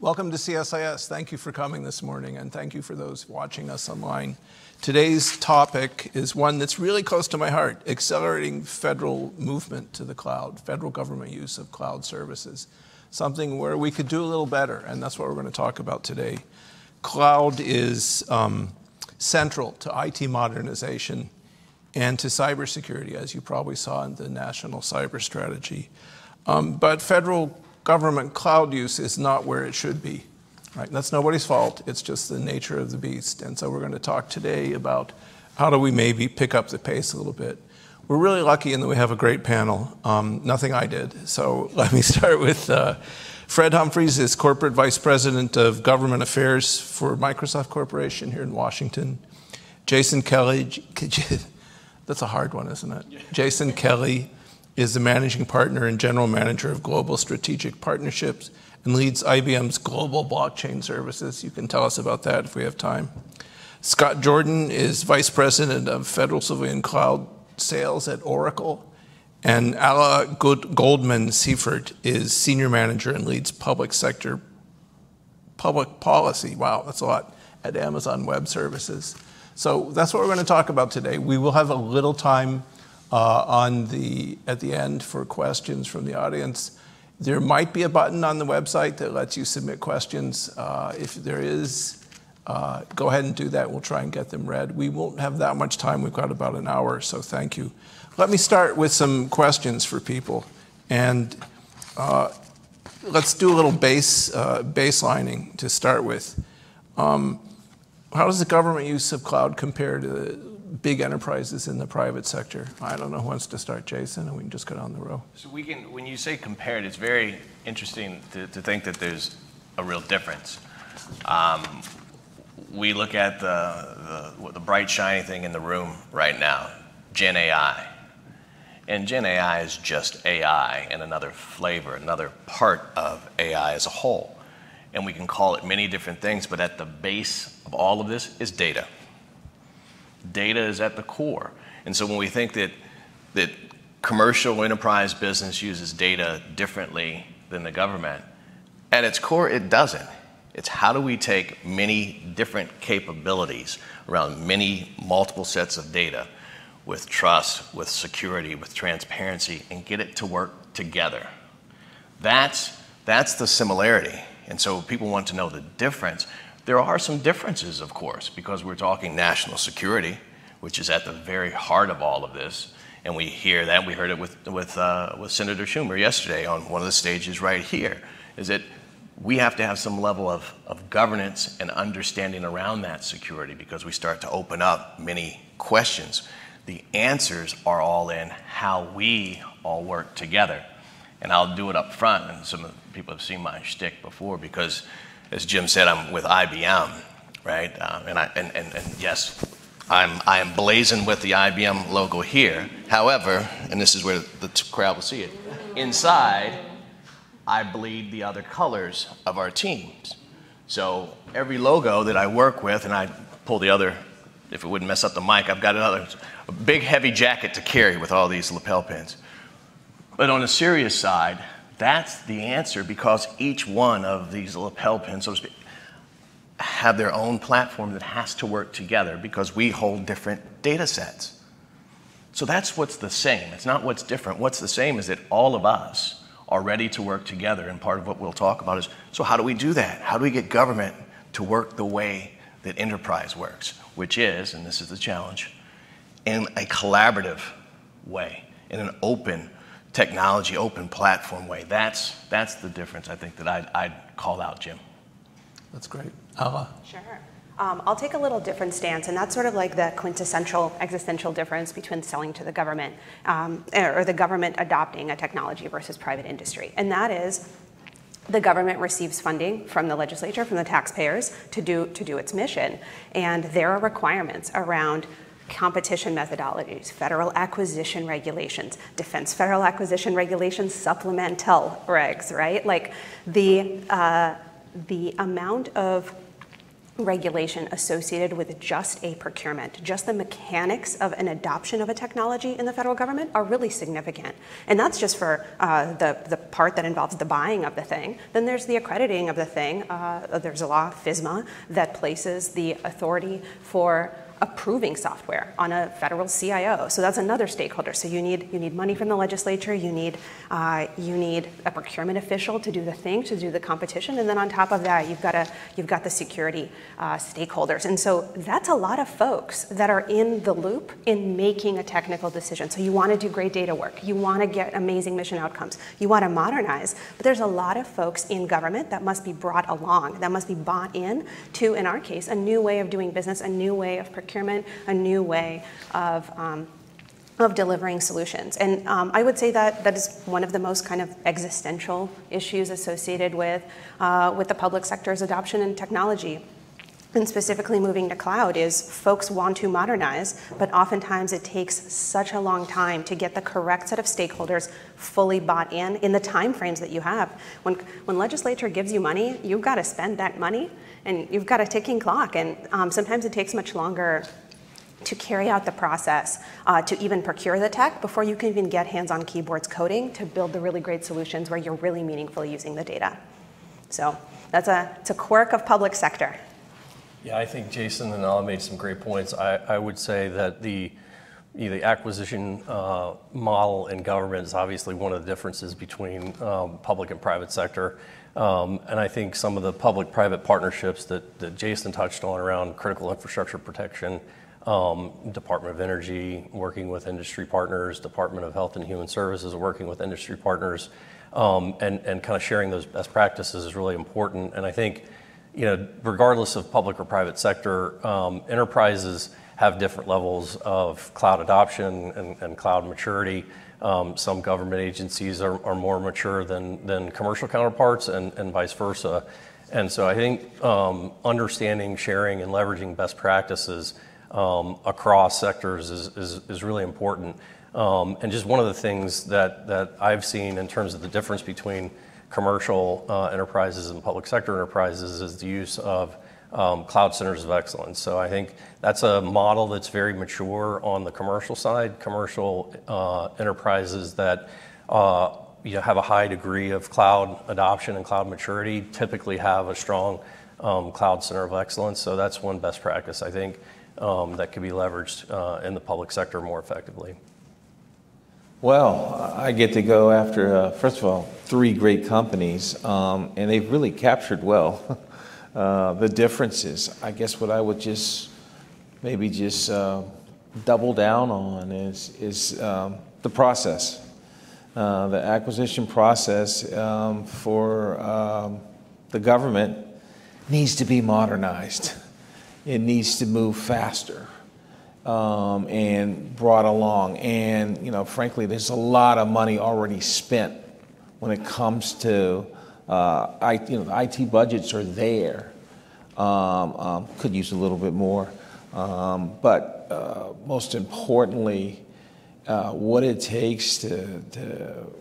Welcome to CSIS. Thank you for coming this morning, and thank you for those watching us online. Today's topic is one that's really close to my heart, accelerating federal movement to the cloud, federal government use of cloud services, something where we could do a little better, and that's what we're going to talk about today. Cloud is central to IT modernization and to cybersecurity, as you probably saw in the National Cyber Strategy. But federal government cloud use is not where it should be. Right? That's nobody's fault. It's just the nature of the beast. And so we're going to talk today about how do we maybe pick up the pace a little bit. We're really lucky in that we have a great panel. Nothing I did. So let me start with Fred Humphries is Corporate Vice President of Government Affairs for Microsoft Corporation here in Washington. Jason Kelly, that's a hard one, isn't it? Yeah. Jason Kelly is the Managing Partner and General Manager of Global Strategic Partnerships and leads IBM's Global Blockchain Services. You can tell us about that if we have time. Scott Jordan is Vice President of Federal Civilian Cloud Sales at Oracle. And Ala Goldman Seifert is Senior Manager and leads Public Sector Public Policy, wow, that's a lot, at Amazon Web Services. So that's what we're going to talk about today. We will have a little time at the end for questions from the audience. There might be a button on the website that lets you submit questions. If there is, go ahead and do that. We'll try and get them read. We won't have that much time. We've got about an hour, so thank you. Let me start with some questions for people. And let's do a little baselining to start with. How does the government use of cloud compare to big enterprises in the private sector? I don't know who wants to start, Jason, and we can just go down the row. So we can, when you say compared, it's very interesting to think that there's a real difference. We look at the bright, shiny thing in the room right now, Gen AI. And Gen AI is just AI and another flavor, another part of AI as a whole. And we can call it many different things, but at the base of all of this is data. Data is at the core. And so when we think that commercial enterprise business uses data differently than the government, at its core it doesn't. It's how do we take many different capabilities around many multiple sets of data with trust, with security, with transparency, and get it to work together. That's the similarity. And so people want to know the difference. There are some differences, of course, because we're talking national security, which is at the very heart of all of this. And we hear that. We heard it with Senator Schumer yesterday on one of the stages right here, is that we have to have some level of governance and understanding around that security because we start to open up many questions. The answers are all in how we all work together. And I'll do it up front, and some people have seen my shtick before because, as Jim said, I'm with IBM, right? And yes, I am blazing with the IBM logo here. However, and this is where the crowd will see it, inside, I bleed the other colors of our teams. So every logo that I work with, and I pull the other, if it wouldn't mess up the mic, I've got another, a big heavy jacket to carry with all these lapel pins. But on a serious side, that's the answer because each one of these lapel pins, so to speak, have their own platform that has to work together because we hold different data sets. So that's what's the same. It's not what's different. What's the same is that all of us are ready to work together, and part of what we'll talk about is, so how do we do that? How do we get government to work the way that enterprise works, which is, and this is the challenge, in a collaborative way, in an open technology, open platform way. That's the difference, I think, that I'd call out, Jim. That's great. Ala? Sure. I'll take a little different stance, and that's sort of like the quintessential existential difference between selling to the government or the government adopting a technology versus private industry. And that is the government receives funding from the legislature, from the taxpayers, to do its mission. And there are requirements around competition methodologies, federal acquisition regulations, defense federal acquisition regulations, supplemental regs, right? Like the amount of regulation associated with just a procurement, just the mechanics of an adoption of a technology in the federal government are really significant. And that's just for the part that involves the buying of the thing. Then there's the accrediting of the thing. There's a law, FISMA, that places the authority for approving software on a federal CIO. So that's another stakeholder. So you need money from the legislature, you need a procurement official to do the thing, to do the competition, and then on top of that you've got the security stakeholders. And so that's a lot of folks that are in the loop in making a technical decision. So you want to do great data work, you want to get amazing mission outcomes, you want to modernize, but there's a lot of folks in government that must be brought along, that must be bought in to, in our case, a new way of doing business, a new way of procurement, a new way of delivering solutions. And I would say that that is one of the most kind of existential issues associated with the public sector's adoption in technology, and specifically moving to cloud, is folks want to modernize, but oftentimes it takes such a long time to get the correct set of stakeholders fully bought in the time frames that you have. When legislature gives you money, you've got to spend that money, and you've got a ticking clock, and sometimes it takes much longer to carry out the process, to even procure the tech before you can even get hands on keyboards coding to build the really great solutions where you're really meaningfully using the data. So that's it's a quirk of public sector. Yeah, I think Jason and Ala made some great points. I would say that the acquisition model in government is obviously one of the differences between public and private sector. And I think some of the public-private partnerships that Jason touched on around critical infrastructure protection, Department of Energy working with industry partners, Department of Health and Human Services working with industry partners, and kind of sharing those best practices is really important. And I think, regardless of public or private sector, enterprises have different levels of cloud adoption and cloud maturity. Some government agencies are more mature than commercial counterparts, and vice versa. And so I think understanding, sharing, and leveraging best practices across sectors is really important. And just one of the things that I've seen in terms of the difference between commercial enterprises and public sector enterprises is the use of cloud centers of excellence. So I think that's a model that's very mature on the commercial side. Commercial enterprises that have a high degree of cloud adoption and cloud maturity typically have a strong cloud center of excellence. So that's one best practice, I think, that could be leveraged in the public sector more effectively. Well, I get to go after, first of all, three great companies, and they've really captured well the differences. I guess what I would just double down on is the process, the acquisition process for the government needs to be modernized. It needs to move faster. And brought along, and frankly, there's a lot of money already spent when it comes to the IT budgets are there. Could use a little bit more, but most importantly, what it takes to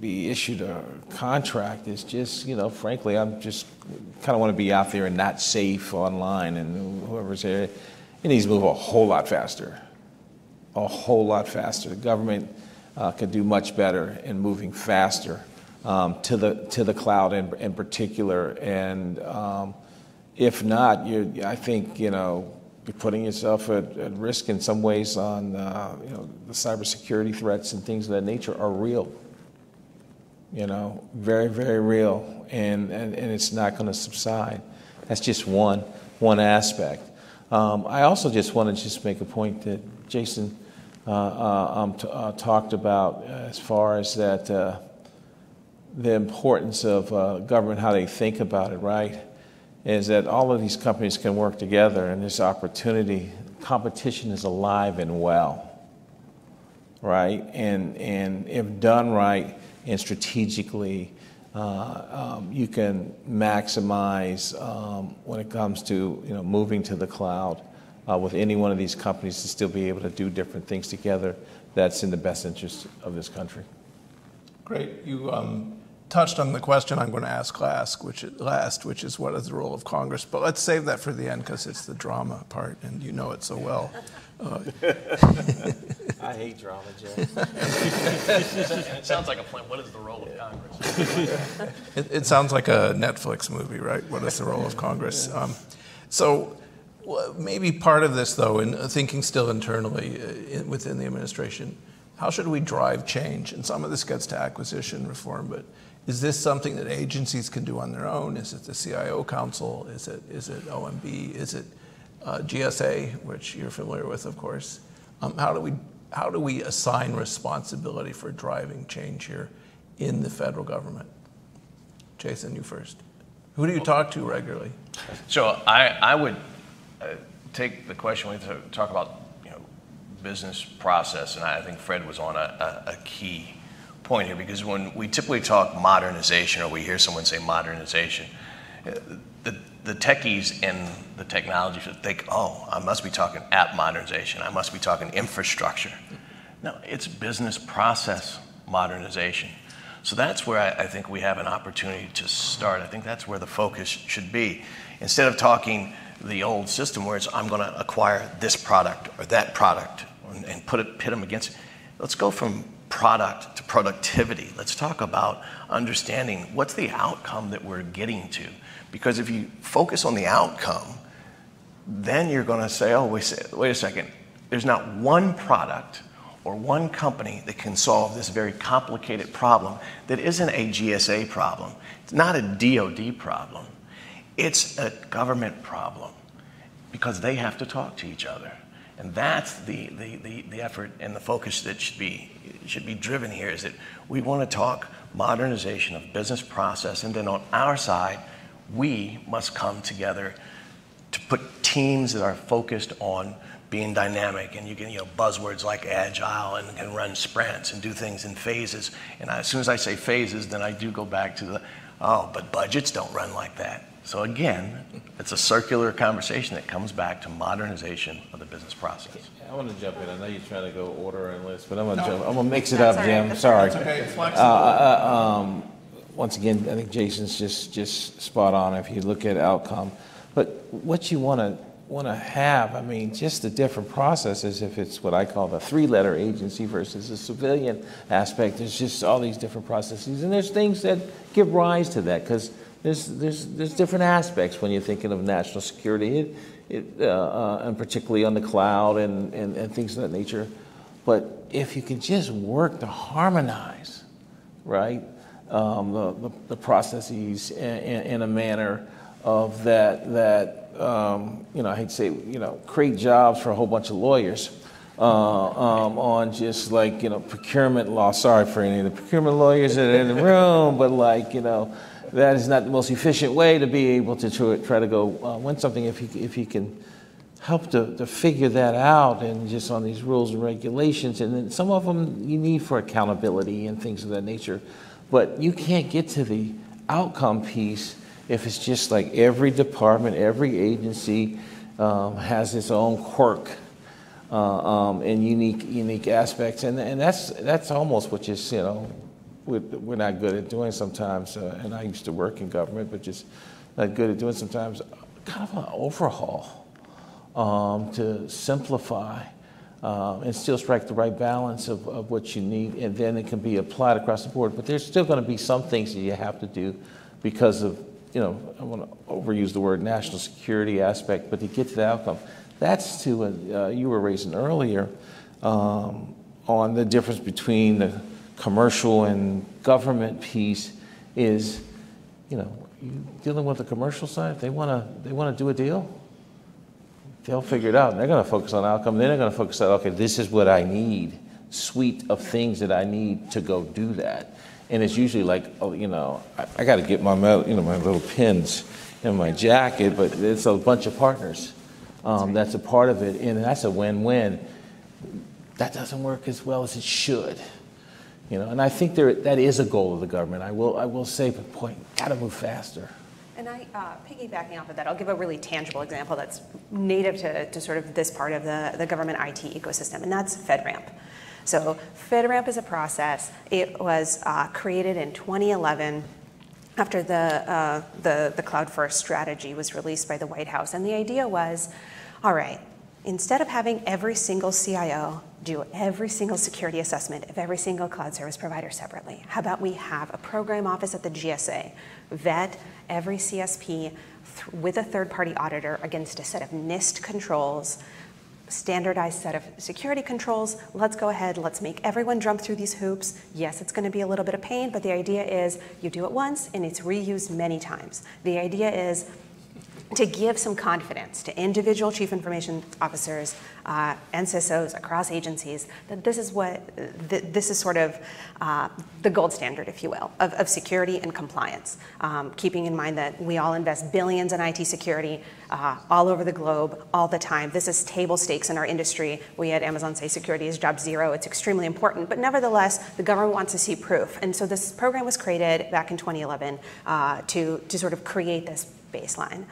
be issued a contract is just, frankly, I'm just kind of want to be out there and not safe online, and whoever's there. It needs to move a whole lot faster. The government could do much better in moving faster to the cloud in particular. And if not, you're putting yourself at risk in some ways on the cybersecurity threats and things of that nature are real. Very, very real, and it's not going to subside. That's just one aspect. I also just want to make a point that Jason talked about as far as that the importance of government, how they think about it, right? Is that all of these companies can work together, and this opportunity, competition is alive and well, right? And if done right and strategically, you can maximize when it comes to moving to the cloud with any one of these companies to still be able to do different things together. That's in the best interest of this country. Great. You touched on the question I'm going to ask last, which is what is the role of Congress. But let's save that for the end because it's the drama part, and you know it so well. I hate drama, Jay. It sounds like a plan. What is the role of Congress? It sounds like a Netflix movie, right? What is the role of Congress? So maybe part of this, though, in thinking still internally within the administration, how should we drive change? And some of this gets to acquisition reform, but is this something that agencies can do on their own? Is it the CIO Council? Is it OMB? Is it GSA, which you're familiar with, of course? How do we assign responsibility for driving change here in the federal government? Jason, you first. Who do you talk to regularly? So I would take the question we talk about business process, and I think Fred was on a key point here, because when we typically talk modernization or we hear someone say modernization, the techies in the technology should think, oh, I must be talking app modernization, I must be talking infrastructure. No, it's business process modernization. So that's where I think we have an opportunity to start. I think that's where the focus should be. Instead of talking the old system where it's, I'm going to acquire this product or that product and pit them against it. Let's go from product to productivity. Let's talk about understanding what's the outcome that we're getting to. Because if you focus on the outcome, then you're going to say, oh, wait a second. There's not one product or one company that can solve this very complicated problem that isn't a GSA problem. It's not a DOD problem. It's a government problem because they have to talk to each other. And that's the effort and the focus that should be driven here, is that we want to talk modernization of business process, and then on our side, we must come together to put teams that are focused on being dynamic. And you can, buzzwords like agile and can run sprints and do things in phases. And as soon as I say phases, then I do go back to but budgets don't run like that. So again, it's a circular conversation that comes back to modernization of the business process. I want to jump in. I know you're trying to go order and list, but I'm going to jump. I'm going to mix it up, Jim. Right. Sorry. That's okay. It's flexible. Once again, I think Jason's just spot on. If you look at outcome, but what you want to have, I mean, just the different processes. If it's what I call the three-letter agency versus the civilian aspect, there's just all these different processes, and there's things that give rise to that because. There's different aspects when you're thinking of national security, and particularly on the cloud and things of that nature. But if you can just work to harmonize, right, the processes in a manner of that I hate to say, create jobs for a whole bunch of lawyers on just like, procurement law. Sorry for any of the procurement lawyers that are in the room, but like, that is not the most efficient way to be able to try to go win something. If you can help to figure that out, and just on these rules and regulations, and then some of them you need for accountability and things of that nature. But you can't get to the outcome piece if it's just like every department, every agency has its own quirk and unique aspects, and that's almost what just we're not good at doing sometimes, and I used to work in government, but just not good at doing sometimes, kind of an overhaul to simplify and still strike the right balance of what you need, and then it can be applied across the board. But there's still going to be some things that you have to do because of, I want to overuse the word national security aspect, but to get to the outcome, that's you were raising earlier on the difference between the commercial and government piece is, dealing with the commercial side. If they want to do a deal, they'll figure it out. And they're going to focus on outcome. Then they're going to focus on, okay, this is what I need, suite of things that I need to go do that. And it's usually like, I got to get my my little pins in my jacket, but it's a bunch of partners. That's a part of it, and that's a win-win. That doesn't work as well as it should. And I think that is a goal of the government. I will say, but boy, gotta move faster. And I, piggybacking off of that, I'll give a really tangible example that's native to sort of this part of the government IT ecosystem, and that's FedRAMP. So FedRAMP is a process. It was created in 2011 after the Cloud First strategy was released by the White House. And the idea was, all right, instead of having every single CIO do every single security assessment of every single cloud service provider separately, how about we have a program office at the GSA vet every CSP with a third-party auditor against a set of NIST controls, standardized set of security controls. Let's go ahead, let's make everyone jump through these hoops. Yes, it's going to be a little bit of pain, but the idea is you do it once and it's reused many times. The idea is to give some confidence to individual chief information officers, NCSOs across agencies, that this is what this is sort of the gold standard, if you will, of security and compliance. Keeping in mind that we all invest billions in IT security all over the globe, all the time. This is table stakes in our industry. We at Amazon say security is job zero. It's extremely important, but nevertheless, the government wants to see proof, and so this program was created back in 2011 to sort of create this baseline.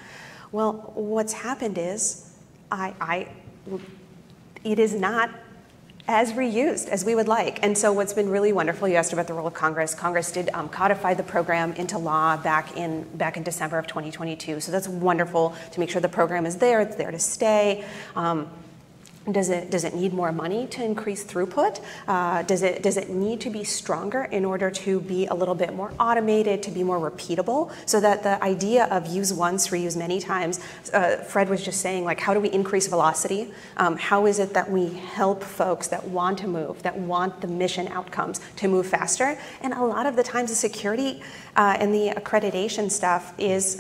Well, what's happened is it is not as reused as we would like. And so what's been really wonderful, you asked about the role of Congress. Congress did codify the program into law back in December of 2022. So that's wonderful to make sure the program is there, it's there to stay. Does it need more money to increase throughput? Does it need to be stronger in order to be a little bit more automated, to be more repeatable, so that the idea of use once, reuse many times, Fred was just saying, like, how do we increase velocity? How is it that we help folks that want to move, that want the mission outcomes to move faster? And a lot of the times the security and the accreditation stuff is,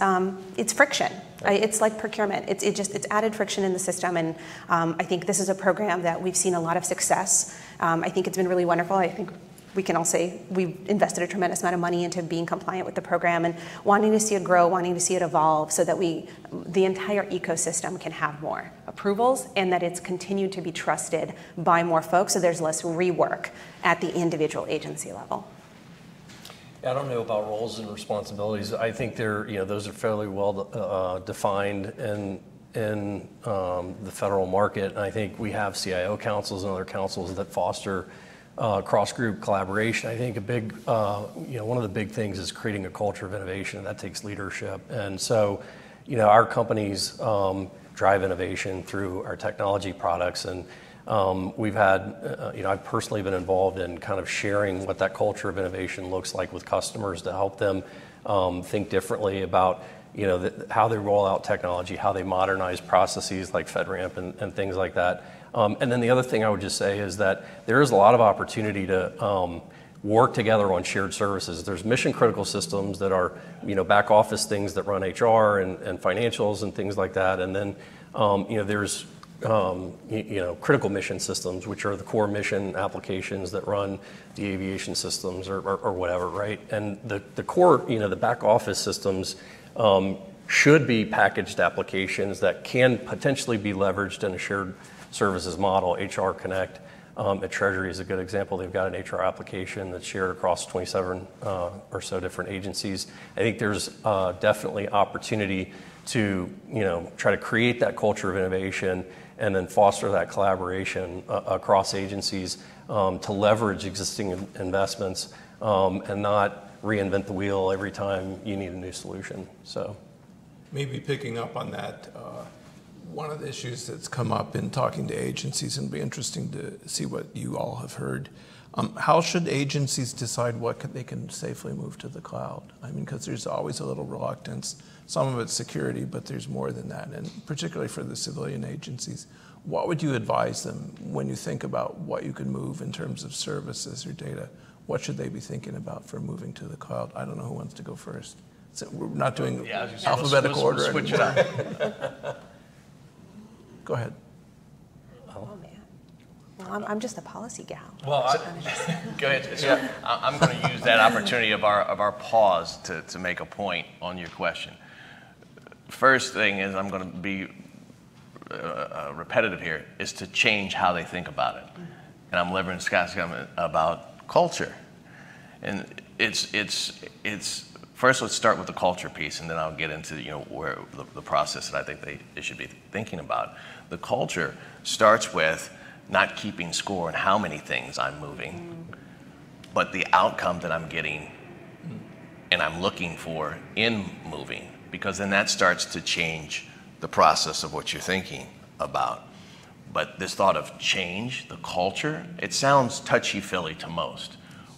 it's friction. It's like procurement. It's added friction in the system, and I think this is a program that we've seen a lot of success. I think it's been really wonderful. I think we can all say we've invested a tremendous amount of money into being compliant with the program and wanting to see it grow, wanting to see it evolve, so that the entire ecosystem can have more approvals and that it's continued to be trusted by more folks, so there's less rework at the individual agency level. I don't know about roles and responsibilities. I think they're, those are fairly well defined in the federal market. And I think we have CIO councils and other councils that foster cross-group collaboration. I think a big, one of the big things is creating a culture of innovation, and that takes leadership. And so, our companies drive innovation through our technology products, and we've had, I've personally been involved in kind of sharing what that culture of innovation looks like with customers to help them think differently about, how they roll out technology, how they modernize processes like FedRAMP and things like that. And then the other thing I would just say is that there is a lot of opportunity to work together on shared services. There's mission critical systems that are, back office things that run HR and financials and things like that. And then, there's critical mission systems, which are the core mission applications that run the aviation systems or whatever, right? And the core, the back office systems should be packaged applications that can potentially be leveraged in a shared services model. HR Connect at Treasury is a good example. They've got an HR application that's shared across 27 or so different agencies. I think there's definitely opportunity to try to create that culture of innovation and then foster that collaboration across agencies to leverage existing investments and not reinvent the wheel every time you need a new solution. So, maybe picking up on that, one of the issues that's come up in talking to agencies, and it'd be interesting to see what you all have heard. How should agencies decide what they can safely move to the cloud? I mean, because there's always a little reluctance. Some of it's security, but there's more than that, and particularly for the civilian agencies. What would you advise them when you think about what you can move in terms of services or data? What should they be thinking about for moving to the cloud? I don't know who wants to go first. So we're not doing alphabetical order anymore. Switch it up. Go ahead. Well, I'm just a policy gal. Well, go ahead. So yeah. I'm going to use that opportunity of our pause to make a point on your question. First thing is, I'm going to be repetitive here, is to change how they think about it. And I'm leveraging Scott's comment about culture. And it's first, let's start with the culture piece, and then I'll get into where the process that I think they should be thinking about. The culture starts with not keeping score on how many things I'm moving, but the outcome that I'm getting and I'm looking for in moving, because then that starts to change the process of what you're thinking about. But this thought of change, the culture, it sounds touchy-feely to most,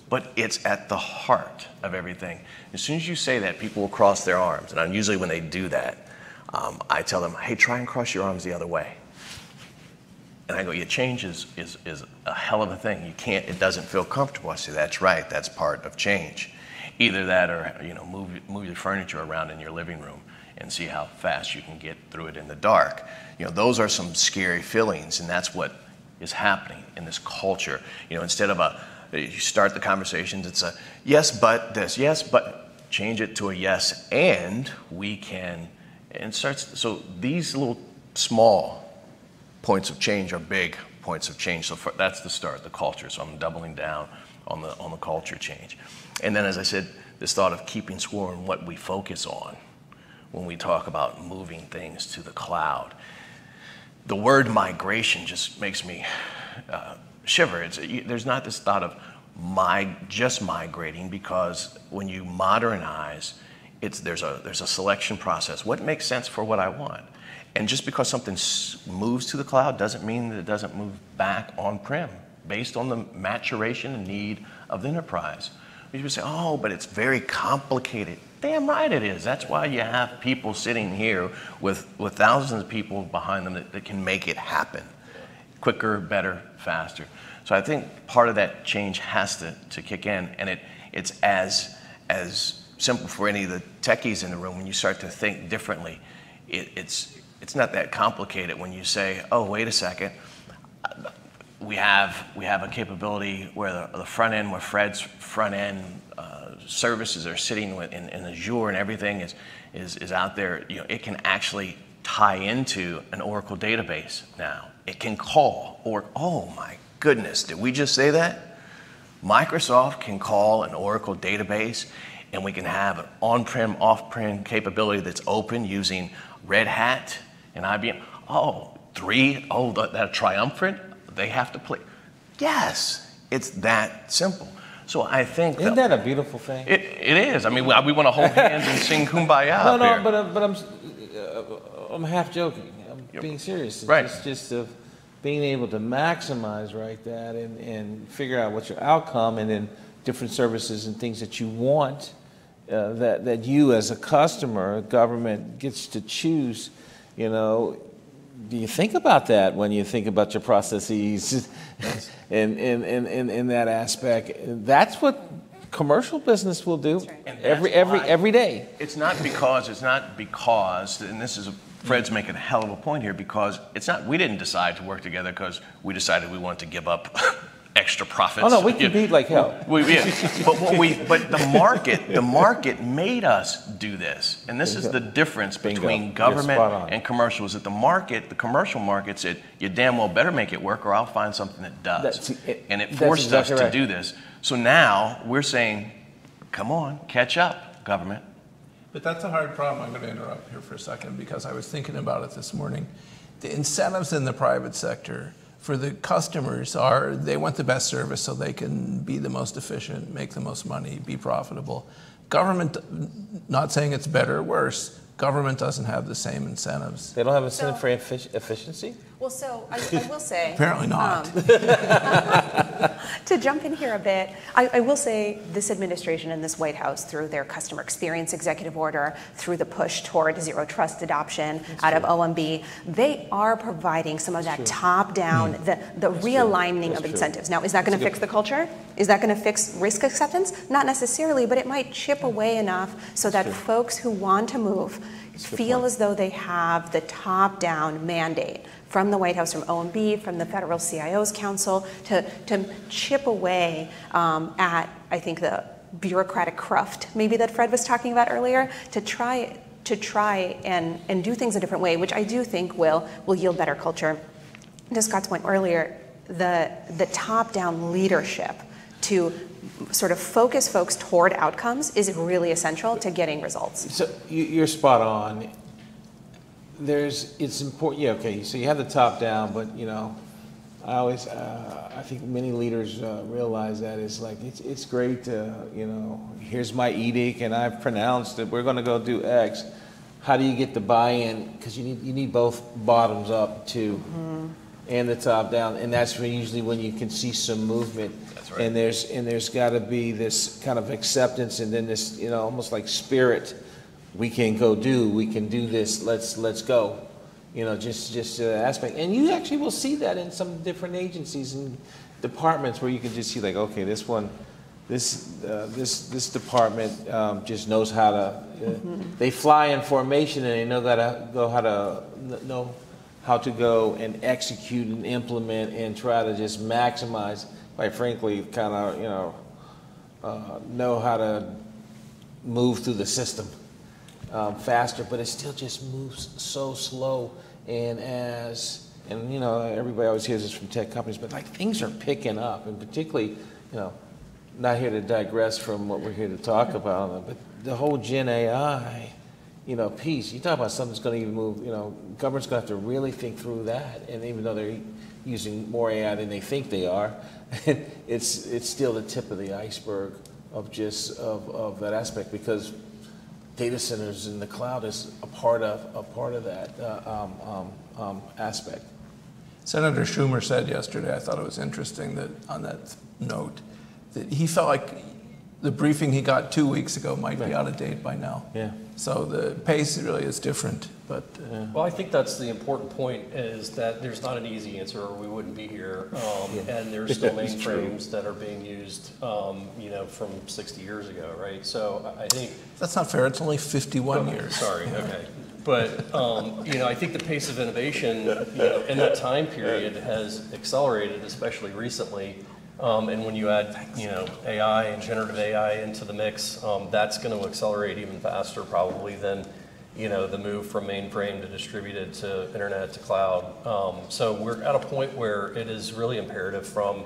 but it's at the heart of everything. As soon as you say that, people will cross their arms. And usually when they do that, I tell them, hey, try and cross your arms the other way. And I go, yeah, change is a hell of a thing. You can't, it doesn't feel comfortable. I say, that's right, that's part of change. Either that or, you know, move your furniture around in your living room and see how fast you can get through it in the dark. You know, those are some scary feelings, and that's what is happening in this culture. You know, instead of you start the conversations, it's a yes, but this, yes, but change it to a yes, and we can, and starts, so these little small points of change are big points of change. So that's the start, the culture. So I'm doubling down on the culture change. And then, as I said, this thought of keeping score and what we focus on when we talk about moving things to the cloud. The word migration just makes me shiver. There's not this thought of just migrating, because when you modernize, there's a selection process. What makes sense for what I want? And just because something moves to the cloud doesn't mean that it doesn't move back on-prem based on the maturation and need of the enterprise. People say, oh, but it's very complicated. Damn right it is. That's why you have people sitting here with thousands of people behind them that can make it happen quicker, better, faster. So I think part of that change has to kick in, and it's as simple for any of the techies in the room. When you start to think differently, it's not that complicated when you say, oh, wait a second, we have a capability where the front end, where Fred's front end services are sitting in Azure, and everything is out there. You know, it can actually tie into an Oracle database now. It can call, or, oh my goodness, did we just say that? Microsoft can call an Oracle database, and we can have an on-prem, off-prem capability that's open using Red Hat and IBM. Oh, that triumvirate, they have to play. Yes, it's that simple. So I think isn't that a beautiful thing? It is. I mean, we want to hold hands and sing Kumbaya. No, here. But I'm half joking. I'm being serious. It's right. Just of being able to maximize that and figure out what's your outcome, and then different services and things that you want. That you as a customer, government gets to choose, you know. Do you think about that when you think about your processes? Yes. and in that aspect? That's what commercial business will do. That's right. every day. It's not because, and this is Fred's making a hell of a point here, because it's not, we didn't decide to work together because we decided we wanted to give up extra profits. Oh no, we compete like hell. But the market made us do this, and this is the difference between government and commercial. Is that the commercial market said, "You damn well better make it work, or I'll find something that does," and it forced us to do this. So now we're saying, "Come on, catch up, government." But that's a hard problem. I'm going to interrupt here for a second, because I was thinking about it this morning. The incentives in the private sector for the customers are, they want the best service so they can be the most efficient, make the most money, be profitable. Government, not saying it's better or worse, government doesn't have the same incentives. They don't have incentive for efficiency? Well, so I will say. Apparently not. To jump in here a bit, I will say this administration and this White House, through their customer experience executive order, through the push toward zero trust adoption out of OMB, they are providing some of that top-down, the realigning of incentives. Now, is that going to fix the culture? Is that going to fix risk acceptance? Not necessarily, but it might chip away enough so that folks who want to move feel as though they have the top-down mandate from the White House, from OMB, from the Federal CIO's Council, to chip away at, I think, the bureaucratic cruft maybe that Fred was talking about earlier, to try and do things a different way, which I do think will yield better culture. To Scott's point earlier, the top-down leadership to sort of focus folks toward outcomes is really essential to getting results. So you're spot on. It's important, so you have the top down, but I always, I think many leaders realize that it's like, it's great to, you know, here's my edict and I've pronounced that we're going to go do X. How do you get the buy-in? Because you need both bottoms up too, mm-hmm. and the top down, and that's when usually when you can see some movement. That's right. And there's got to be this kind of acceptance, and then this, you know, almost like spirit. We can do this. Let's go. You know, just aspect, and you actually will see that in some different agencies and departments where you can just see like, okay, this one, this department just knows how to. Mm-hmm. They fly in formation, and they know how to go and execute and implement and try to just maximize. Quite frankly, kind of know how to move through the system. Faster, but it still just moves so slow. And you know, everybody always hears this from tech companies, but like things are picking up, and particularly, you know, not here to digress from what we're here to talk about, but the whole Gen AI, you know, piece. You talk about something's going to even move. You know, government's going to have to really think through that. And even though they're using more AI than they think they are, it's still the tip of the iceberg of just of that aspect, because data centers in the cloud is a part of that aspect. Senator Schumer said yesterday, I thought it was interesting, that on that note, that he felt like the briefing he got 2 weeks ago might be out of date by now. Yeah. So the pace really is different. But well, I think that's the important point, is that there's not an easy answer, or we wouldn't be here. And there's still mainframes that are being used, you know, from 60 years ago, right? So I think that's not fair. It's only 51 years. Sorry. Yeah. Okay. But you know, I think the pace of innovation, you know, in that time period has accelerated, especially recently. And when you add, you know, AI and generative AI into the mix, that's going to accelerate even faster, probably, than, you know, the move from mainframe to distributed to internet to cloud. So we're at a point where it is really imperative from,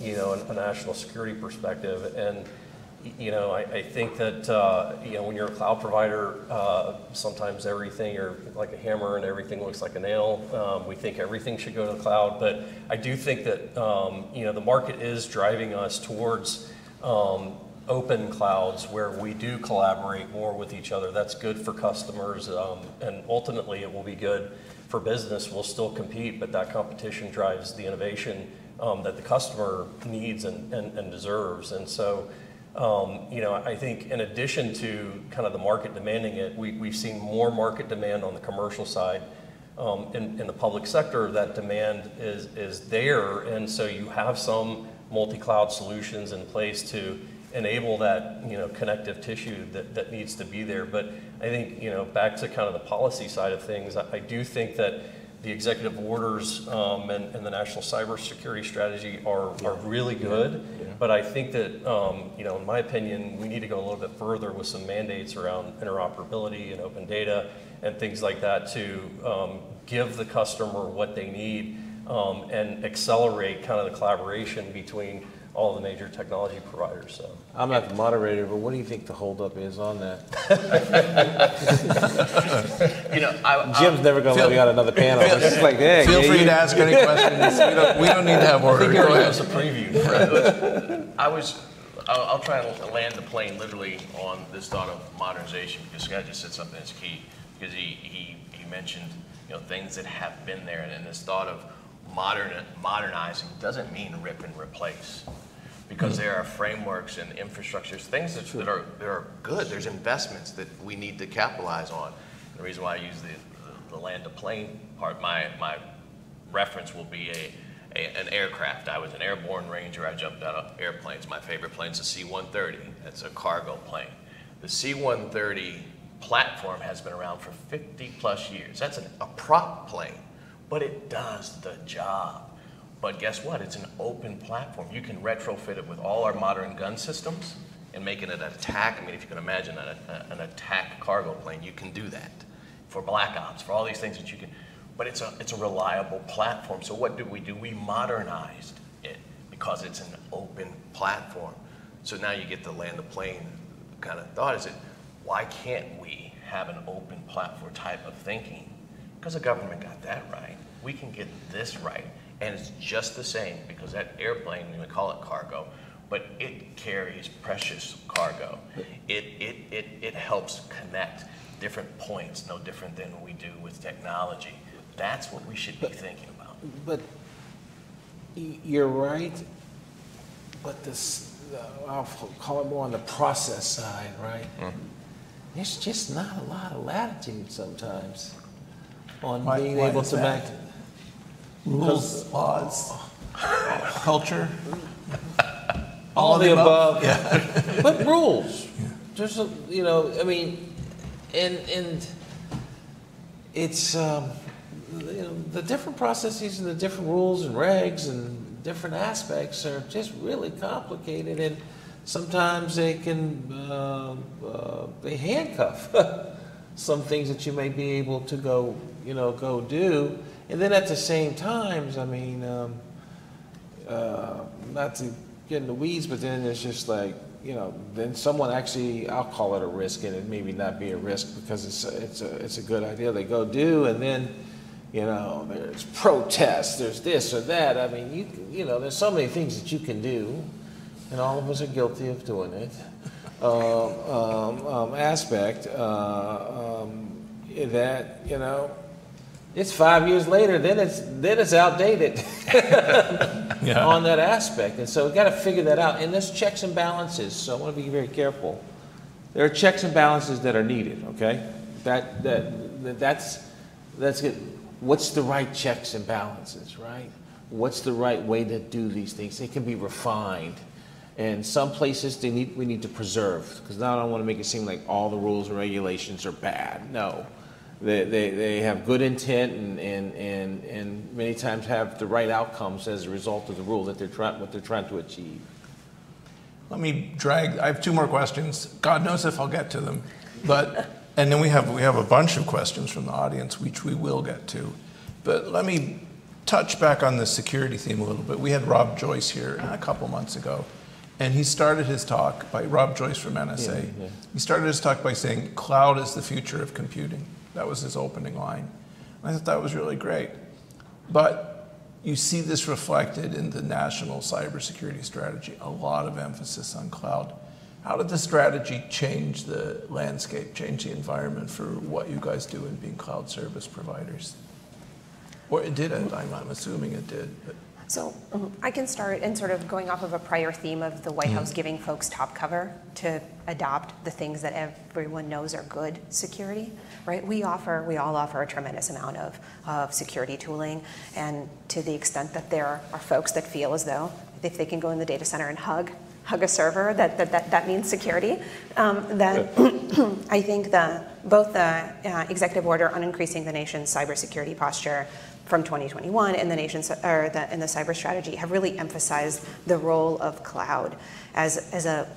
you know, a national security perspective. And, you know, I think that, you know, when you're a cloud provider, sometimes everything, or like a hammer and everything looks like a nail. We think everything should go to the cloud, but I do think that, you know, the market is driving us towards open clouds where we do collaborate more with each other. That's good for customers, and ultimately it will be good for business. We'll still compete, but that competition drives the innovation that the customer needs and deserves. And so, you know, I think in addition to kind of the market demanding it, we've seen more market demand on the commercial side. In the public sector, that demand is there, and so you have some multi-cloud solutions in place to enable that, you know, connective tissue that needs to be there. But I think, you know, back to kind of the policy side of things, I do think that the executive orders and the National Cybersecurity Strategy are really good, but I think that, you know, in my opinion, we need to go a little bit further with some mandates around interoperability and open data and things like that to give the customer what they need and accelerate kind of the collaboration between all the major technology providers. So I'm not the moderator, but what do you think the holdup is on that? You know, Jim's never going to let me on another panel. It's like, hey, feel free to ask any questions. We don't need to have order. Go ahead. It's a preview. Right? I'll try to land the plane literally on this thought of modernization, because Scott just said something that's key, because he mentioned, you know, things that have been there, and this thought of modernizing doesn't mean rip and replace, because there are frameworks and infrastructures, things that are good. There's investments that we need to capitalize on. And the reason why I use the land to plane part, my reference will be an aircraft. I was an airborne ranger. I jumped out of airplanes. My favorite plane's the C-130. That's a cargo plane. The C-130 platform has been around for 50 plus years. That's a prop plane, but it does the job. But guess what? It's an open platform. You can retrofit it with all our modern gun systems and make it an attack. I mean, if you can imagine an attack cargo plane, you can do that for black ops, for all these things that you can. But it's a reliable platform. So what do? We modernized it because it's an open platform. So now you get the land the plane kind of thought. Is it, why can't we have an open platform type of thinking? Because the government got that right. We can get this right. And it's just the same, because that airplane, we call it cargo, but it carries precious cargo. It helps connect different points, no different than we do with technology. That's what we should be thinking about. But you're right, but this, I'll call it more on the process side, right? Mm. There's just not a lot of latitude sometimes on being able to make rules, laws, culture, all of the above. Yeah. But rules, yeah. Just, you know, I mean, and it's you know, the different processes and the different rules and regs and different aspects are just really complicated, and sometimes they can they handcuff some things that you may be able to go, you know, go do. And then at the same times, I mean, not to get in the weeds, but then it's just like, you know, then someone actually, I'll call it a risk, and it maybe not be a risk because it's a good idea they go do, and then, you know, there's protests, there's this or that. I mean, you know, there's so many things that you can do, and all of us are guilty of doing it. That, you know, it's 5 years later, then it's outdated yeah. on that aspect, and so we've got to figure that out. And there's checks and balances, so I want to be very careful. There are checks and balances that are needed. Okay, that's good. What's the right checks and balances, right? What's the right way to do these things? They can be refined. And some places we need to preserve, because now I don't want to make it seem like all the rules and regulations are bad. No, they have good intent and many times have the right outcomes as a result of the rule that they're trying to achieve. Let me drag. I have two more questions. God knows if I'll get to them, but and then we have a bunch of questions from the audience, which we will get to. But let me touch back on the security theme a little bit. We had Rob Joyce here a couple months ago. And he started his talk by, Rob Joyce from NSA, yeah, yeah. He started his talk by saying, cloud is the future of computing. That was his opening line. And I thought that was really great. But you see this reflected in the National Cybersecurity Strategy, a lot of emphasis on cloud. How did the strategy change the landscape, change the environment for what you guys do in being cloud service providers? Or it didn't, I'm assuming it did. But. So I can start in sort of going off of a prior theme of the White mm-hmm. House giving folks top cover to adopt the things that everyone knows are good security, right? We all offer a tremendous amount of security tooling, and to the extent that there are folks that feel as though if they can go in the data center and hug a server, that means security, then I think both the executive order on increasing the nation's cybersecurity posture from 2021 and the cyber strategy have really emphasized the role of cloud as a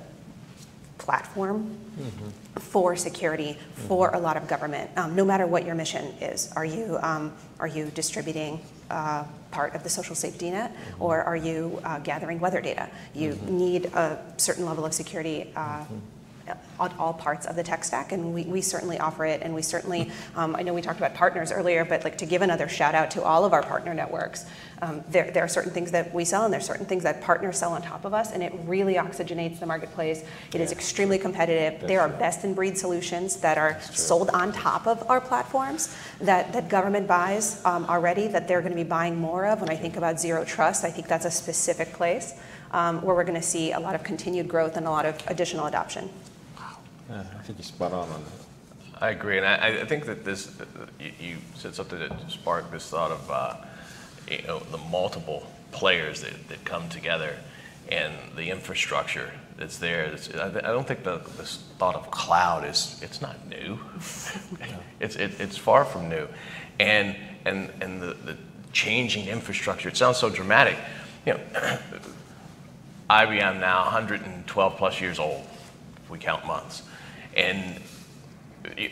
platform mm-hmm. for security mm-hmm. for a lot of government, no matter what your mission is. Are you distributing part of the social safety net, mm-hmm. or are you gathering weather data? You mm-hmm. need a certain level of security mm-hmm. at all parts of the tech stack, and we certainly offer it, and we certainly, I know we talked about partners earlier, but like to give another shout out to all of our partner networks. There are certain things that we sell, and there are certain things that partners sell on top of us, and it really oxygenates the marketplace. It is extremely competitive. There are best in breed solutions that are sold on top of our platforms that government buys already, that they're going to be buying more of. When I think about zero trust, I think that's a specific place where we're going to see a lot of continued growth and a lot of additional adoption. I think you're spot on that. I agree, and I think that this, you said something that sparked this thought of you know, the multiple players that come together and the infrastructure that's there. I don't think this thought of cloud it's not new. No. It's far from new. And the changing infrastructure, it sounds so dramatic. You know, IBM now 112 plus years old, if we count months. And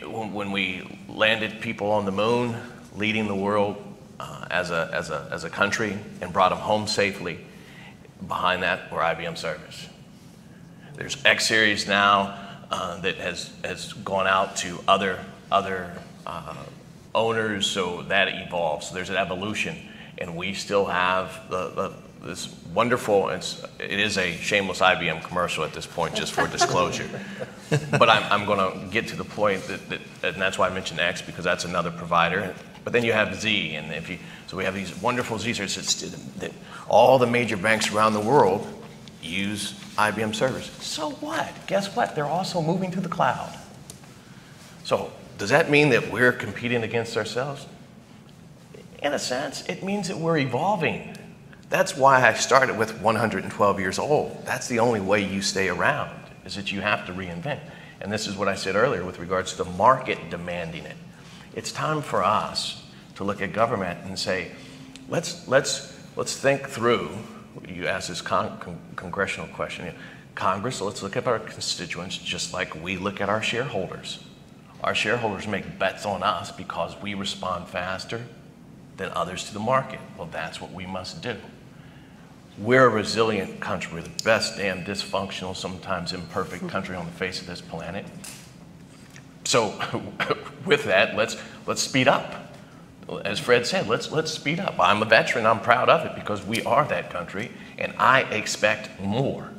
when we landed people on the moon, leading the world as a country, and brought them home safely, behind that were IBM servers. There's X Series now that has gone out to other owners, so that evolves. So there's an evolution, and we still have this wonderful, it is a shameless IBM commercial at this point, just for disclosure. But I'm going to get to the point that, and that's why I mentioned X, because that's another provider. But then you have Z, and so we have these wonderful Zs that all the major banks around the world use IBM servers. So what? Guess what? They're also moving to the cloud. So does that mean that we're competing against ourselves? In a sense, it means that we're evolving. That's why I started with 112 years old. That's the only way you stay around, is that you have to reinvent. And this is what I said earlier with regards to the market demanding it. It's time for us to look at government and say, let's think through, you asked this congressional question, Congress, let's look at our constituents just like we look at our shareholders. Our shareholders make bets on us because we respond faster than others to the market. Well, that's what we must do. We're a resilient country. We're the best damn dysfunctional, sometimes imperfect country on the face of this planet. So with that, let's speed up. As Fred said, let's speed up. I'm a veteran. I'm proud of it because we are that country, and I expect more.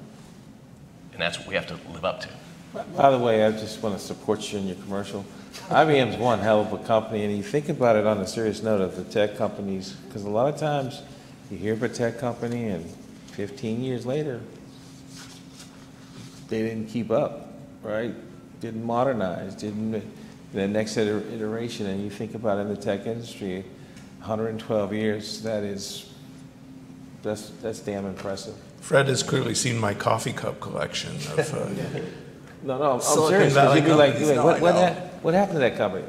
And that's what we have to live up to. By the way, I just want to support you in your commercial. IBM's one hell of a company, and you think about it on a serious note of the tech companies, because a lot of times you hear of a tech company and 15 years later, they didn't keep up, right? Didn't modernize, didn't the next iteration, and you think about it in the tech industry, 112 years, that's damn impressive. Fred has clearly seen my coffee cup collection of... No, I'm serious. You'd be like, what happened to that company?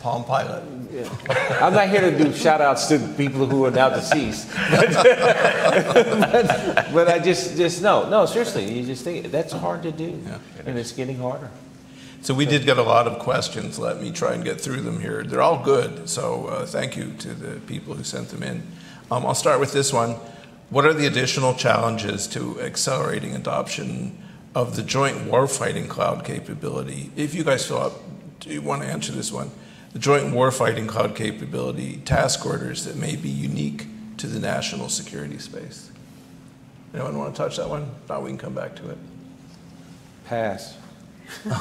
Palm Pilot. Yeah. I'm not here to do shout-outs to people who are now deceased. But I just no, seriously, you just think that's hard to do, yeah. And it's getting harder. So we did get a lot of questions. Let me try and get through them here. They're all good, so thank you to the people who sent them in. I'll start with this one. What are the additional challenges to accelerating adoption of the joint warfighting cloud capability? If you guys fill up, do you want to answer this one? The joint warfighting cloud capability task orders that may be unique to the national security space. Anyone want to touch that one? If not, we can come back to it. Pass.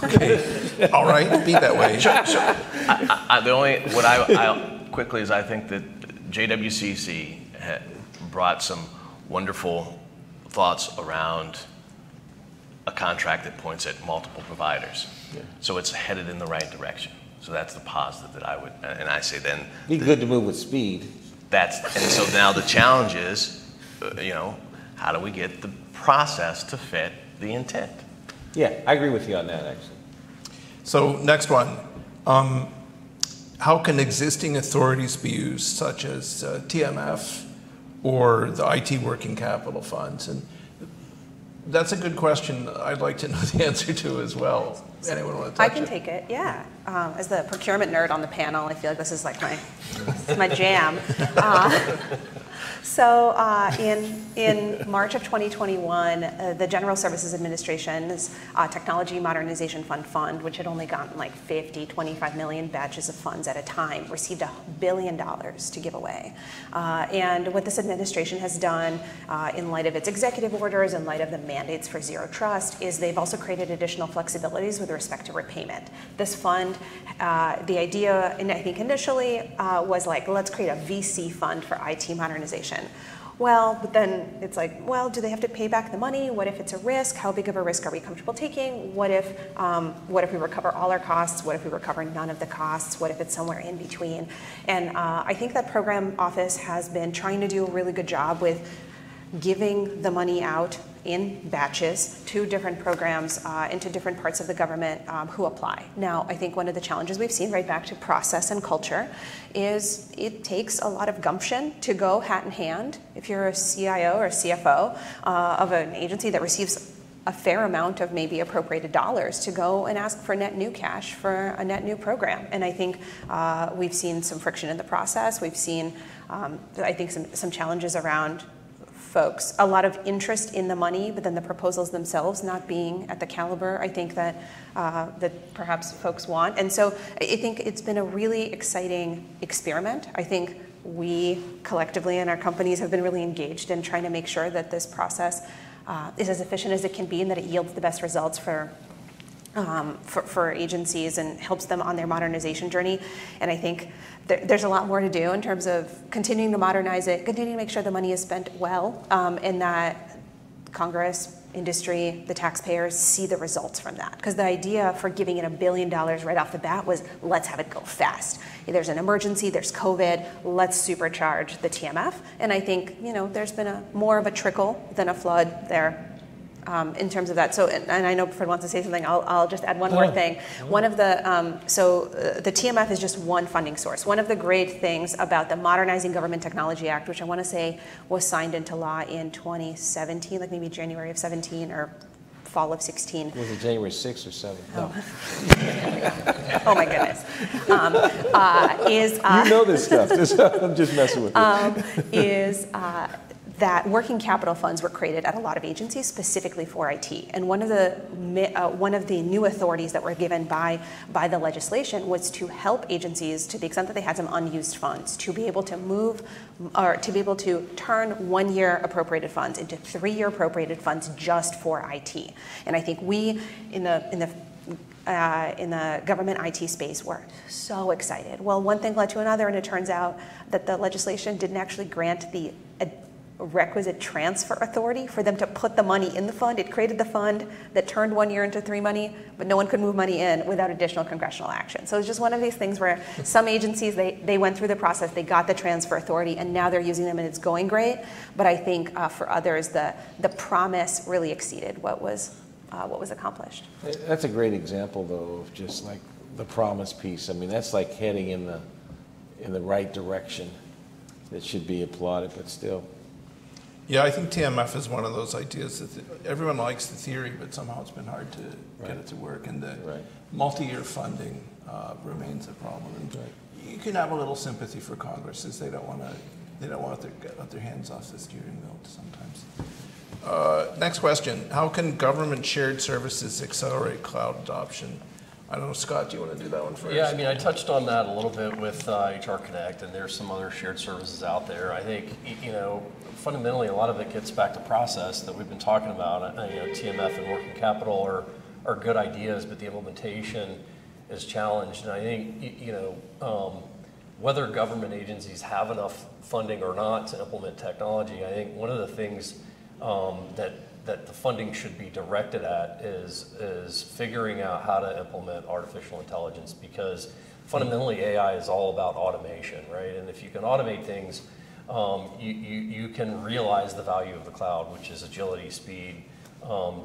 Okay. All right. Be that way. Sure. I think that JWCC brought some wonderful thoughts around a contract that points at multiple providers. Yeah. So it's headed in the right direction. So that's the positive that I would, and I say then. Be good to move with speed. And so now the challenge is, how do we get the process to fit the intent? Yeah, I agree with you on that, actually. So next one. How can existing authorities be used, such as TMF or the IT working capital funds? And that's a good question I'd like to know the answer to as well. Anyone want to touch it? I can take it, yeah. As the procurement nerd on the panel, I feel like this is like my jam. In March of 2021, the General Services Administration's Technology Modernization Fund, which had only gotten like 25 million batches of funds at a time, received $1 billion to give away. And what this administration has done in light of its executive orders, in light of the mandates for zero trust, is they've also created additional flexibilities with respect to repayment. This fund, the idea, and I think initially, was like, let's create a VC fund for IT modernization. Well, but then it's like, well, do they have to pay back the money? What if it's a risk? How big of a risk are we comfortable taking? What if we recover all our costs? What if we recover none of the costs? What if it's somewhere in between? And I think that program office has been trying to do a really good job with giving the money out in batches to different programs and to different parts of the government who apply. Now, I think one of the challenges we've seen, right back to process and culture, is it takes a lot of gumption to go hat in hand. If you're a CIO or a CFO of an agency that receives a fair amount of maybe appropriated dollars, to go and ask for net new cash for a net new program. And I think we've seen some friction in the process. We've seen, I think, some challenges around folks, a lot of interest in the money, but then the proposals themselves not being at the caliber, I think, that that perhaps folks want. And so I think it's been a really exciting experiment. I think we collectively and our companies have been really engaged in trying to make sure that this process is as efficient as it can be and that it yields the best results for agencies and helps them on their modernization journey. And I think there's a lot more to do in terms of continuing to modernize it, continuing to make sure the money is spent well, and that Congress, industry, the taxpayers see the results from that. Because the idea for giving it $1 billion right off the bat was, let's have it go fast. There's an emergency, there's COVID, let's supercharge the TMF. And I think, you know, there's been more of a trickle than a flood there. In terms of that, so and I know Fred wants to say something. I'll just add one more thing. One of the the TMF is just one funding source. One of the great things about the Modernizing Government Technology Act, which I want to say was signed into law in 2017, like maybe January of 17 or fall of 16. Was it January 6th or 7th? Oh, no. Oh my goodness. You know this stuff. I'm just messing with you. That working capital funds were created at a lot of agencies specifically for IT, and one of the new authorities that were given by the legislation was to help agencies, to the extent that they had some unused funds, to be able to move or to be able to turn 1-year appropriated funds into 3-year appropriated funds just for IT. And I think we in the government IT space were so excited. Well, one thing led to another, and it turns out that the legislation didn't actually grant the requisite transfer authority for them to put the money in the fund. It created the fund that turned 1 year into 3 money, but no one could move money in without additional congressional action. So it's just one of these things where some agencies, they went through the process, they got the transfer authority, and now they're using them and it's going great. But I think for others, the promise really exceeded what was accomplished. That's a great example though of just like the promise piece. I mean, that's like heading in the right direction that should be applauded, but still. Yeah, I think TMF is one of those ideas that everyone likes the theory, but somehow it's been hard to get it to work, and that multi-year funding remains a problem. And you can have a little sympathy for Congress, as they don't want their hands off the steering wheel sometimes. Next question: how can government shared services accelerate cloud adoption? I don't know, Scott, do you want to do that one first? Yeah, I mean, I touched on that a little bit with HR Connect, and there's some other shared services out there. I think, you know, fundamentally, a lot of it gets back to process that we've been talking about. You know, TMF and working capital are good ideas, but the implementation is challenged. And I think, you know, whether government agencies have enough funding or not to implement technology, I think one of the things that the funding should be directed at is figuring out how to implement artificial intelligence, because fundamentally AI is all about automation, right? And if you can automate things, you can realize the value of the cloud, which is agility, speed,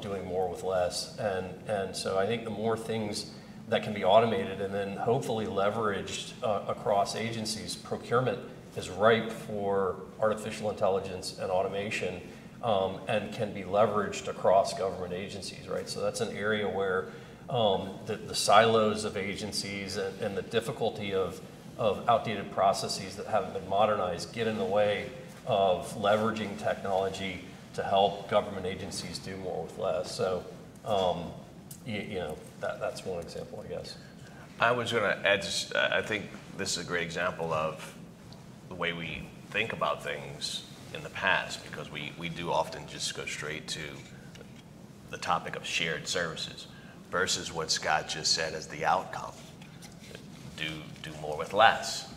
doing more with less. And so I think the more things that can be automated and then hopefully leveraged across agencies, procurement is ripe for artificial intelligence and automation, and can be leveraged across government agencies, right? So that's an area where the silos of agencies and the difficulty of outdated processes that haven't been modernized get in the way of leveraging technology to help government agencies do more with less. So, you know, that's one example, I guess. I was going to add, I think this is a great example of the way we think about things in the past, because we do often just go straight to the topic of shared services versus what Scott just said as the outcome. Do more with less.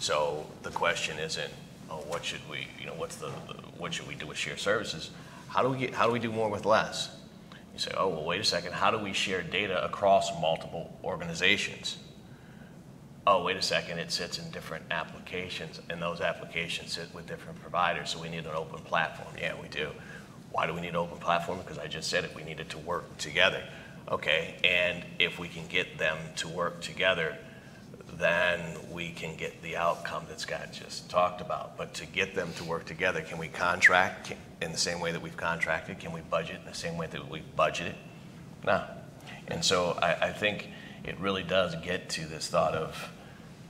So the question isn't, oh, what should we, you know, what should we do with shared services? How do we do more with less? You say, oh, well, wait a second. How do we share data across multiple organizations? Oh, wait a second. It sits in different applications, and those applications sit with different providers. So we need an open platform. Yeah, we do. Why do we need an open platform? Because I just said it. We need it to work together. Okay, and if we can get them to work together, then we can get the outcome that Scott just talked about. But to get them to work together, can we contract in the same way that we've contracted? Can we budget in the same way that we've budgeted? No. And so I think it really does get to this thought of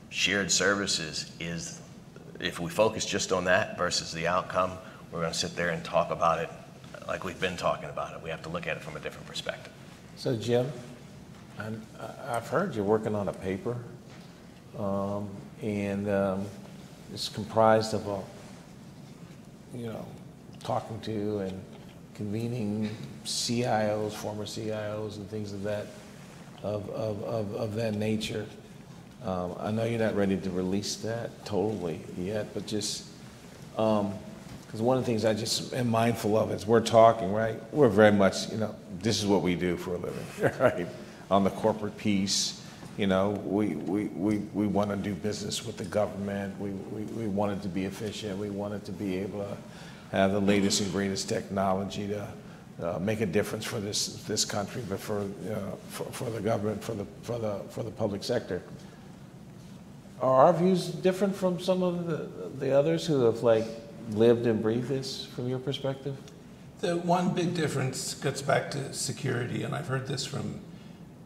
shared services is, if we focus just on that versus the outcome, we're going to sit there and talk about it like we've been talking about it. We have to look at it from a different perspective. So Jim, I've heard you're working on a paper, and is comprised of a, talking to and convening CIOs, former CIOs, and things of that, of that nature. I know you're not ready to release that totally yet, but just because one of the things I just am mindful of is we're talking, right? We're very much, this is what we do for a living, right? On the corporate piece, we want to do business with the government. We want it to be efficient. We want it to be able to have the latest and greatest technology to make a difference for this country, but for the government, for the public sector. Are our views different from some of the others who have lived and breathed this from your perspective? The one big difference gets back to security, and I've heard this from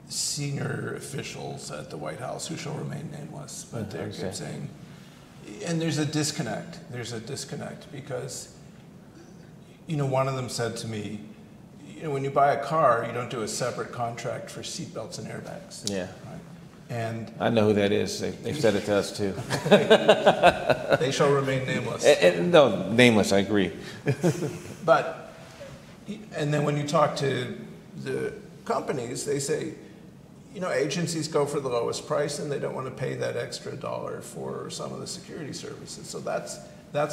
senior officials at the White House who shall remain nameless, but they're saying, and there's a disconnect. There's a disconnect because, one of them said to me, when you buy a car, you don't do a separate contract for seatbelts and airbags. Yeah. Right? And I know who that is. They've said it to us too. They shall remain nameless. No, nameless. I agree. But, and then when you talk to the companies, they say, agencies go for the lowest price, and they don't want to pay that extra dollar for some of the security services. So that's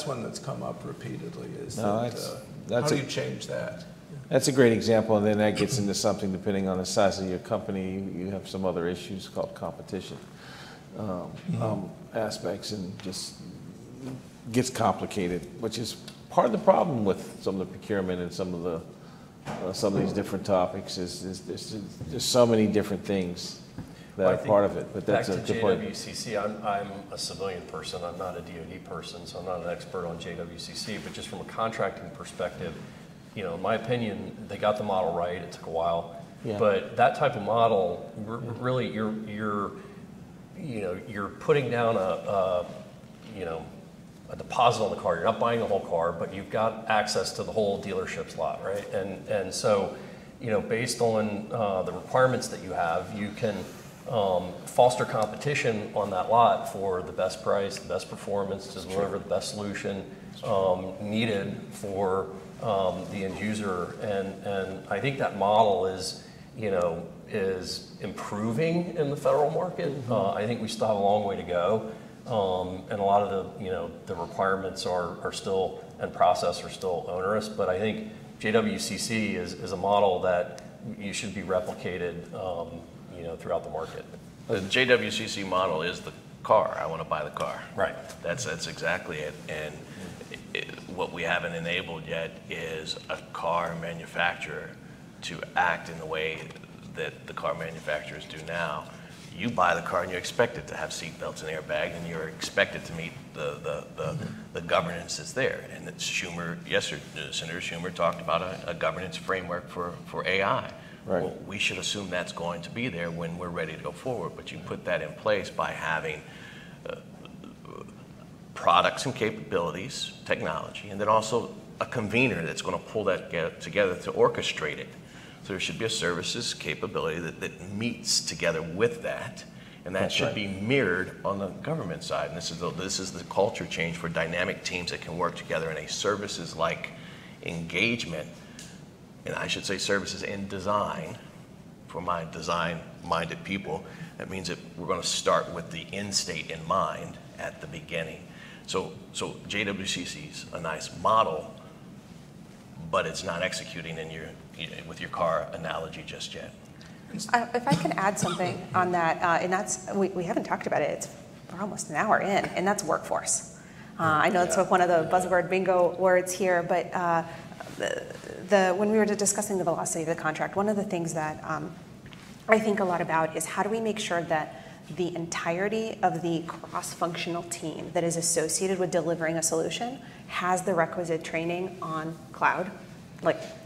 one that's come up repeatedly. Is how do you change that? That's a great example, and then that gets into something. Depending on the size of your company, you have some other issues called competition aspects, and just gets complicated, which is part of the problem with some of the procurement and some of these different topics. There's so many different things that are part of it. But that's a good point. Back to JWCC, I'm a civilian person. I'm not a DOD person, so I'm not an expert on JWCC. But just from a contracting perspective, in my opinion, they got the model right. It took a while, but that type of model, really, you're putting down a deposit on the car. You're not buying the whole car, but you've got access to the whole dealership's lot, right? And so, based on the requirements that you have, you can foster competition on that lot for the best price, the best performance, just whatever the best solution needed for the end user, and I think that model is improving in the federal market. I think we still have a long way to go, and a lot of the requirements are still, and process are still onerous. But I think JWCC is a model that you should be replicated, throughout the market. The JWCC model is the car. I want to buy the car. Right. That's exactly it, and. What we haven't enabled yet is a car manufacturer to act in the way that the car manufacturers do now. You buy the car and you're expected to have seatbelts and airbags, and you're expected to meet the governance that's there. And Schumer, yesterday, Senator Schumer talked about a governance framework for AI. Right. Well, we should assume that's going to be there when we're ready to go forward. But you put that in place by having products and capabilities, technology, and then also a convener that's going to pull that together to orchestrate it. So there should be a services capability that meets together with that, and that should be mirrored on the government side. And this is the culture change for dynamic teams that can work together in a services-like engagement, and I should say services in design for my design-minded people. That means that we're going to start with the end state in mind at the beginning. So JWCC's a nice model, but it's not executing in with your car analogy just yet. If I can add something on that, and that's we haven't talked about it. We're almost an hour in, and that's workforce. I know it's one of the buzzword bingo words here, but when we were discussing the velocity of the contract, one of the things that I think a lot about is how do we make sure that the entirety of the cross-functional team that is associated with delivering a solution has the requisite training on cloud,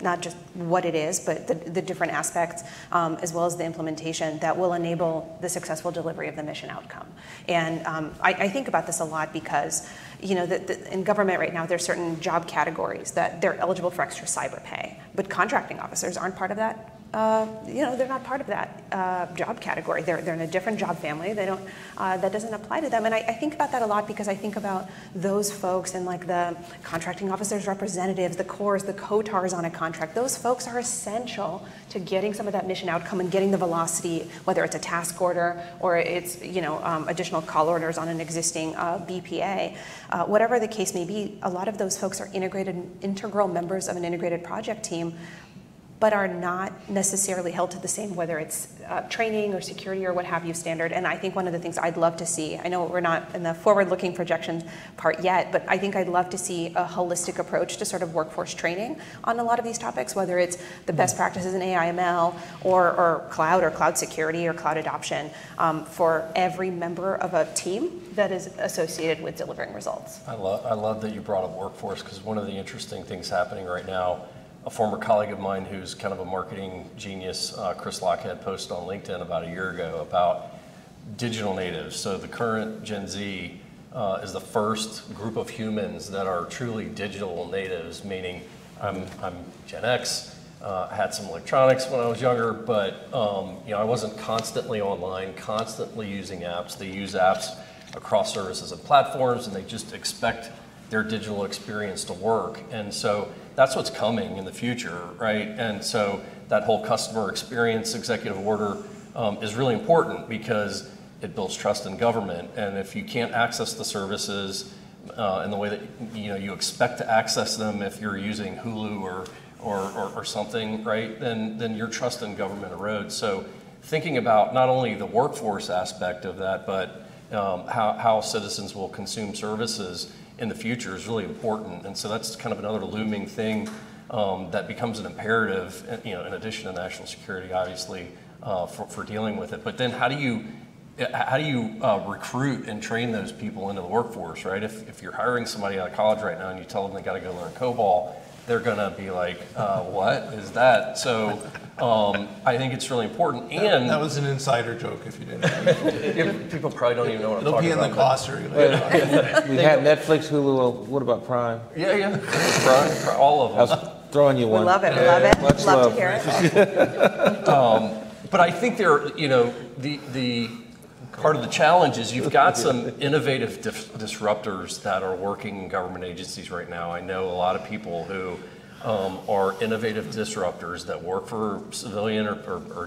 not just what it is, but the different aspects, as well as the implementation that will enable the successful delivery of the mission outcome. And I think about this a lot because, in government right now, there's certain job categories that they're eligible for extra cyber pay, but contracting officers aren't part of that they're not part of that job category. They're in a different job family. They don't, that doesn't apply to them. And I think about that a lot because I think about those folks and like the contracting officers, representatives, the cores, the COTARs on a contract. Those folks are essential to getting some of that mission outcome and getting the velocity, whether it's a task order or it's additional call orders on an existing BPA. Whatever the case may be, a lot of those folks are integral members of an integrated project team, but are not necessarily held to the same, whether it's training or security or what have you, standard. And I think one of the things I'd love to see, I know we're not in the forward-looking projections part yet, but I think I'd love to see a holistic approach to sort of workforce training on a lot of these topics, whether it's the best practices in AI/ML or cloud security or cloud adoption for every member of a team that is associated with delivering results. I love that you brought up workforce, because one of the interesting things happening right now, a former colleague of mine who's kind of a marketing genius, Chris Lockhead, posted on LinkedIn about a year ago about digital natives. So the current Gen Z is the first group of humans that are truly digital natives, meaning I'm Gen X, had some electronics when I was younger, but I wasn't constantly online, constantly using apps. They use apps across services and platforms, and they just expect their digital experience to work. And so that's what's coming in the future, right? And so that whole customer experience executive order is really important because it builds trust in government. And if you can't access the services in the way that you expect to access them, if you're using Hulu or something, right? Then your trust in government erodes. So thinking about not only the workforce aspect of that, but how citizens will consume services in the future is really important. And so that's kind of another looming thing that becomes an imperative, in addition to national security, obviously, for dealing with it. But then how do you recruit and train those people into the workforce, right? If you're hiring somebody out of college right now and you tell them they gotta go learn COBOL, they're gonna be like, what is that? So I think it's really important. And that was an insider joke if you didn't know. People probably don't even know what I'm talking about. It'll be in the glossary. We had Netflix, Hulu, what about Prime? Yeah, Prime, all of them. I was throwing you one. We love it, Much love to hear it. But I think there, the part of the challenge is you've got some innovative disruptors that are working in government agencies right now. I know a lot of people who are innovative disruptors that work for civilian or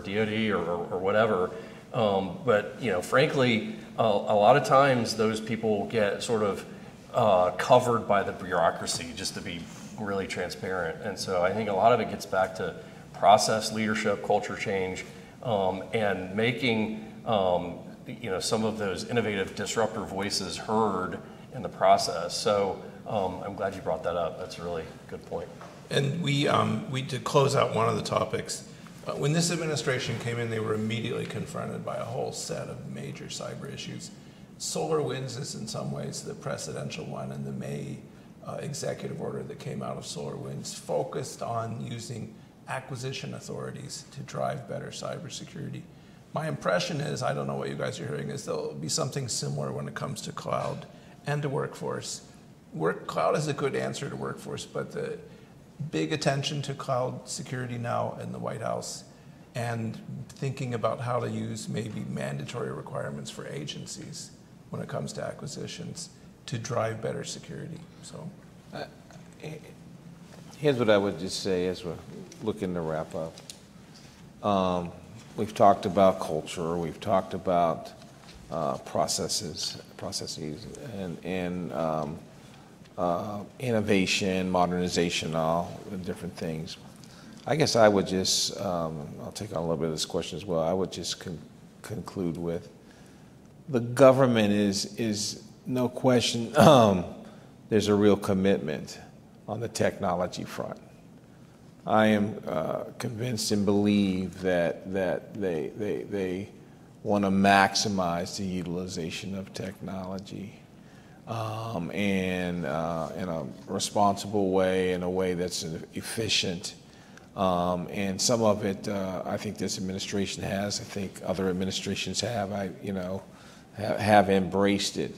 DOD or whatever. But frankly, a lot of times those people get sort of covered by the bureaucracy, just to be really transparent. And so I think a lot of it gets back to process, leadership, culture change, and making some of those innovative disruptor voices heard in the process. So I'm glad you brought that up. That's a really good point. And we to close out one of the topics, when this administration came in, they were immediately confronted by a whole set of major cyber issues. SolarWinds is in some ways the precedential one, and the May executive order that came out of SolarWinds focused on using acquisition authorities to drive better cybersecurity. My impression is, I don't know what you guys are hearing, is there'll be something similar when it comes to cloud and to workforce. Cloud is a good answer to workforce, but the big attention to cloud security now in the White House and thinking about how to use maybe mandatory requirements for agencies when it comes to acquisitions to drive better security. So, here's what I would just say as we're looking to wrap up. We've talked about culture, we've talked about processes and innovation, modernization, all the different things. I guess I would just, I'll take on a little bit of this question as well, I would just conclude with the government is no question, there's a real commitment on the technology front. I am convinced and believe that they want to maximize the utilization of technology and in a responsible way, in a way that's efficient. And some of it, I think this administration has. I think other administrations have. have embraced it.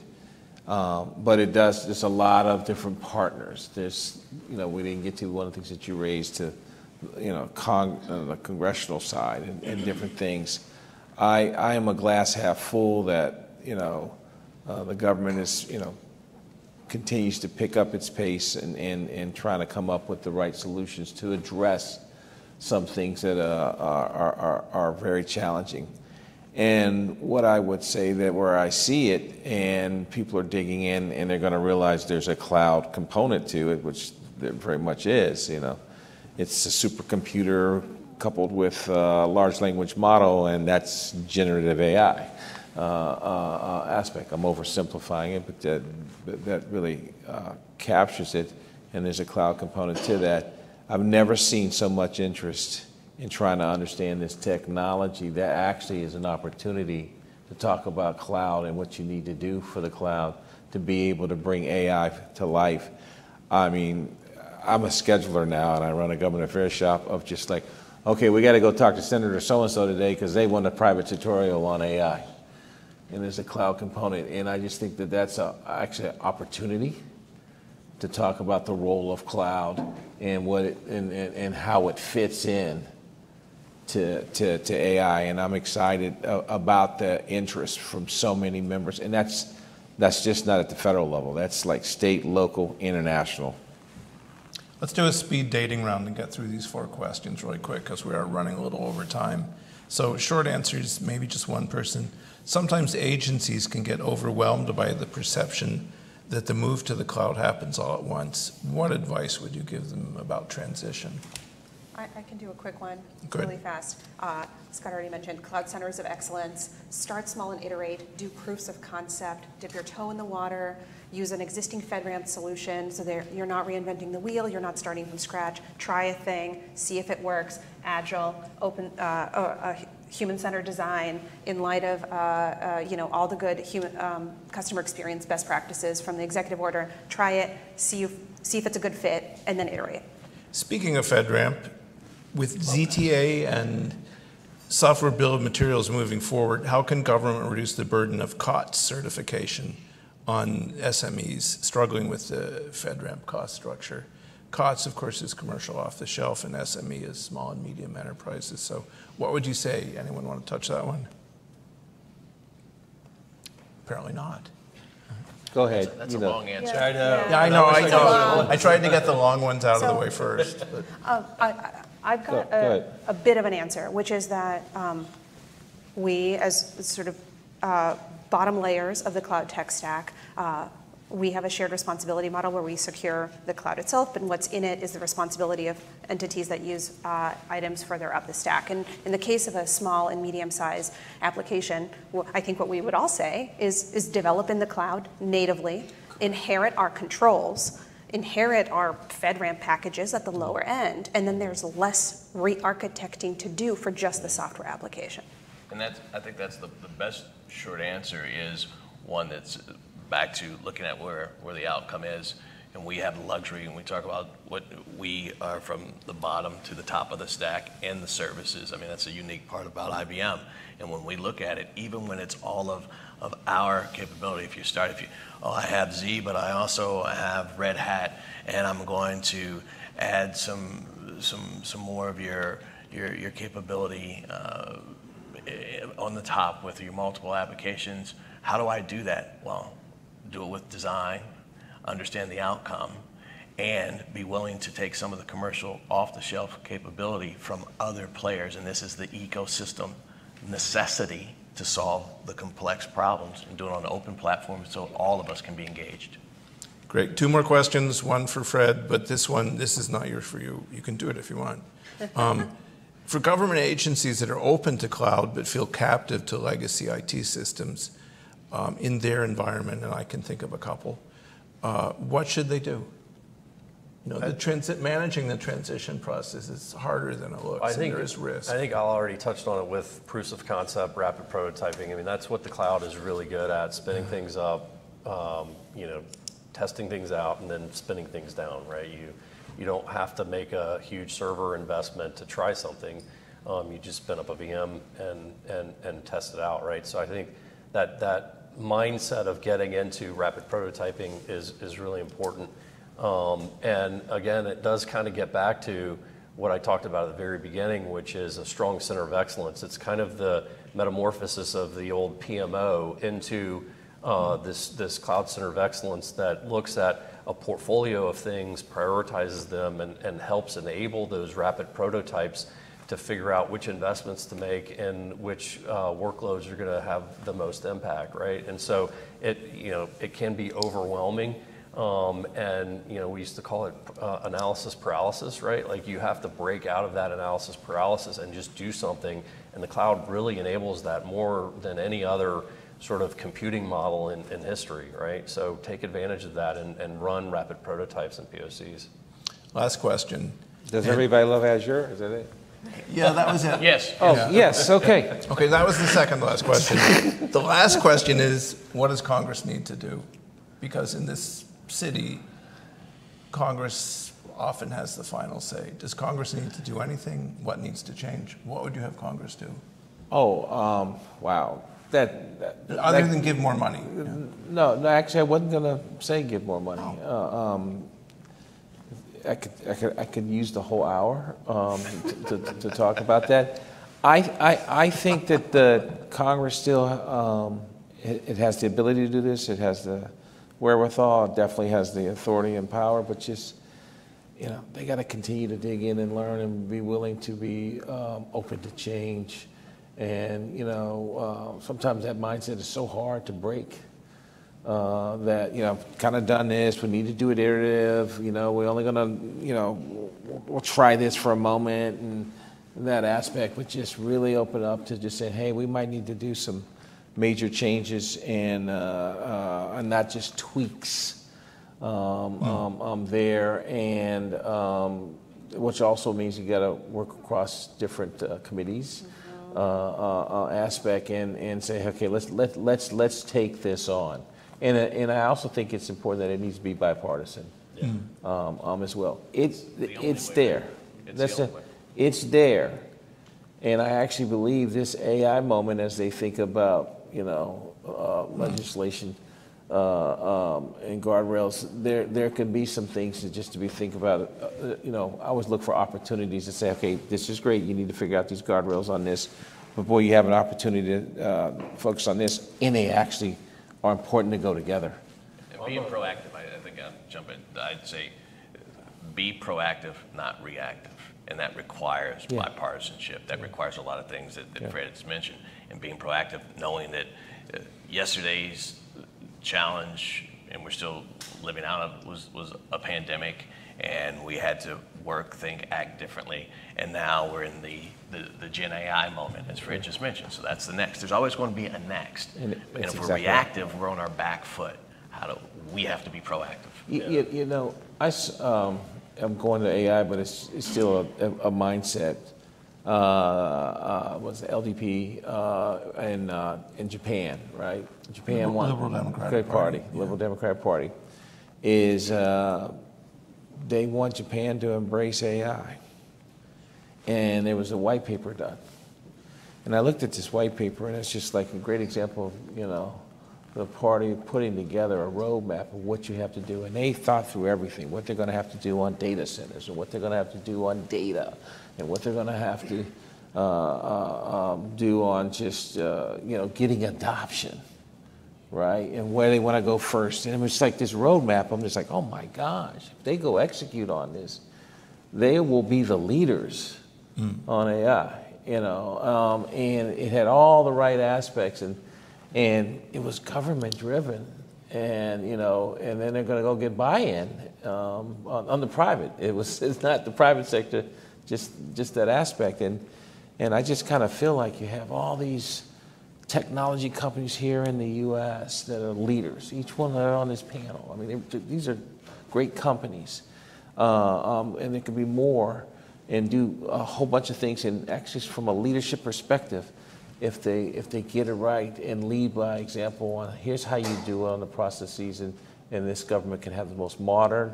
But it does, there's a lot of different partners. There's, we didn't get to one of the things that you raised to the congressional side and different things. I am a glass half full that, the government is, continues to pick up its pace and trying to come up with the right solutions to address some things that are very challenging. And what I would say that where I see it, and people are digging in, and they're going to realize there's a cloud component to it, which there very much is. It's a supercomputer coupled with a large language model, and that's generative AI aspect. I'm oversimplifying it, but that really captures it. And there's a cloud component to that. I've never seen so much interest in trying to understand this technology. That actually is an opportunity to talk about cloud and what you need to do for the cloud to be able to bring AI to life. I mean, I'm a scheduler now, and I run a government affairs shop of just like, okay, we got to go talk to Senator so-and-so today because they want a private tutorial on AI. And there's a cloud component. And I just think that that's actually an opportunity to talk about the role of cloud and what it, and how it fits in to AI, and I'm excited about the interest from so many members, and that's just not at the federal level. That's like state, local, international. Let's do a speed dating round and get through these four questions really quick because we are running a little over time. So short answers, maybe just one person. Sometimes agencies can get overwhelmed by the perception that the move to the cloud happens all at once. What advice would you give them about transition? I can do a quick one, really fast. Scott already mentioned cloud centers of excellence. Start small and iterate. Do proofs of concept. Dip your toe in the water. Use an existing FedRAMP solution so you're not reinventing the wheel. You're not starting from scratch. Try a thing. See if it works. Agile, open, human-centered design in light of all the good human, customer experience best practices from the executive order. Try it. See if it's a good fit, and then iterate. Speaking of FedRAMP, with ZTA and software bill of materials moving forward, how can government reduce the burden of COTS certification on SMEs struggling with the FedRAMP cost structure? COTS, of course, is commercial off the shelf, and SME is small and medium enterprises. So what would you say? Anyone want to touch that one? Apparently not. Go ahead. That's a long answer. Yeah. I know. Yeah, I know. I tried to get the long ones out of the way first. I've got a bit of an answer, which is that we, as sort of bottom layers of the cloud tech stack, we have a shared responsibility model where we secure the cloud itself, and what's in it is the responsibility of entities that use items further up the stack. And in the case of a small and medium-sized application, I think what we would all say is develop in the cloud natively, inherit our controls, inherit our FedRAMP packages at the lower end, and then there's less re-architecting to do for just the software application. And I think that's the best short answer is one that's back to looking at where the outcome is. And we have luxury, and we talk about what we are from the bottom to the top of the stack and the services. I mean, that's a unique part about IBM. And when we look at it, even when it's all of our capability, I have Z, but I also have Red Hat, and I'm going to add some more of your capability on the top with your multiple applications. How do I do that? Well, do it with design, understand the outcome, and be willing to take some of the commercial off-the-shelf capability from other players. And this is the ecosystem necessity to solve the complex problems and do it on an open platform so all of us can be engaged. Great. Two more questions, one for Fred, but this is not yours for you. You can do it if you want. For government agencies that are open to cloud but feel captive to legacy IT systems, in their environment, and I can think of a couple, what should they do? Managing the transition process is harder than it looks. There is risk. I think Al already touched on it with proofs of concept, rapid prototyping. I mean, that's what the cloud is really good at, spinning things up, testing things out, and then spinning things down, right? You don't have to make a huge server investment to try something. You just spin up a VM and test it out, right? So I think that mindset of getting into rapid prototyping is really important. And again, it does kind of get back to what I talked about at the very beginning, which is a strong center of excellence. It's kind of the metamorphosis of the old PMO into this cloud center of excellence that looks at a portfolio of things, prioritizes them, and helps enable those rapid prototypes to figure out which investments to make and which workloads are going to have the most impact, right? And so it can be overwhelming, and we used to call it analysis paralysis, right? Like you have to break out of that analysis paralysis and just do something, and the cloud really enables that more than any other sort of computing model in history, right? So take advantage of that and run rapid prototypes and POCs. Last question. Does everybody love Azure? Is that it? Yeah, that was it. Yes. Oh, yeah. Yes, okay. Okay, that was the second last question. The last question is, what does Congress need to do? Because in this city, Congress often has the final say. Does Congress need to do anything? What needs to change? What would you have Congress do? Oh, wow. Other than give more money. No, actually, I wasn't going to say give more money. Oh. I could use the whole hour to talk about that. I think that the Congress still it has the ability to do this. It has the wherewithal. It definitely has the authority and power. But just they got to continue to dig in and learn and be willing to be open to change. And sometimes that mindset is so hard to break. That I've kind of done this. We need to do it iterative. We're only gonna we'll try this for a moment, and that aspect would just really open up to just say, hey, we might need to do some major changes and not just tweaks there. And which also means you got to work across different committees. Aspect and say, okay, let's take this on. And I also think it's important that it needs to be bipartisan, yeah. As well. It's there, and I actually believe this AI moment, as they think about legislation and guardrails, there could be some things to think about. I always look for opportunities to say, okay, this is great. You need to figure out these guardrails on this, but boy, you have an opportunity to focus on this, and they actually are important to go together. And being proactive, I think I'll jump in. I'd say be proactive, not reactive. And that requires bipartisanship. That requires a lot of things that Fred's mentioned. And being proactive, knowing that yesterday's challenge, and we're still living out of, was a pandemic, and we had to work, think, act differently. And now we're in the Gen AI moment, as Fred just mentioned. So that's the next. There's always going to be a next. And if we're reactive, we're on our back foot. We have to be proactive. I'm going to AI, but it's still a mindset. Was LDP in Japan, right? Japan won. Liberal Democrat Party is they want Japan to embrace AI, and there was a white paper done, and I looked at this white paper, and it's just like a great example of the party putting together a roadmap of what you have to do, and they thought through everything, what they're going to have to do on data centers, and what they're going to have to do on data, and what they're going to have to do on just getting adoption, right? And where they want to go first. And it's like this roadmap. I'm just like, oh my gosh, if they go execute on this, they will be the leaders on AI, and it had all the right aspects, and it was government driven, and and then they're going to go get buy-in on the private. It's not the private sector, just that aspect, and I just kind of feel like you have all these technology companies here in the U.S. that are leaders. Each one that are on this panel. I mean, these are great companies, and there could be more, and do a whole bunch of things. And actually, from a leadership perspective, if they get it right and lead by example on here's how you do it on the processes, and this government can have the most modern,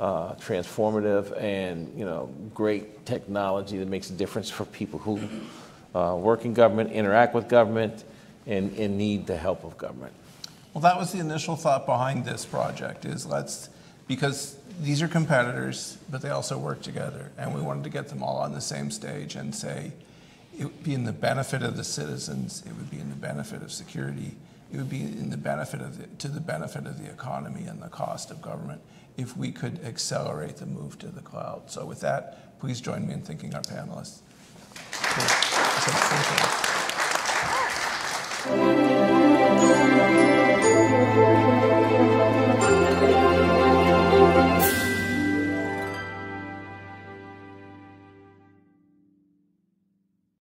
transformative, and great technology that makes a difference for people who work in government, interact with government, and need the help of government. Well, that was the initial thought behind this project, because these are competitors, but they also work together. And we wanted to get them all on the same stage and say, it would be in the benefit of the citizens, it would be in the benefit of security, it would be in the benefit of the benefit of the economy and the cost of government if we could accelerate the move to the cloud. So with that, please join me in thanking our panelists.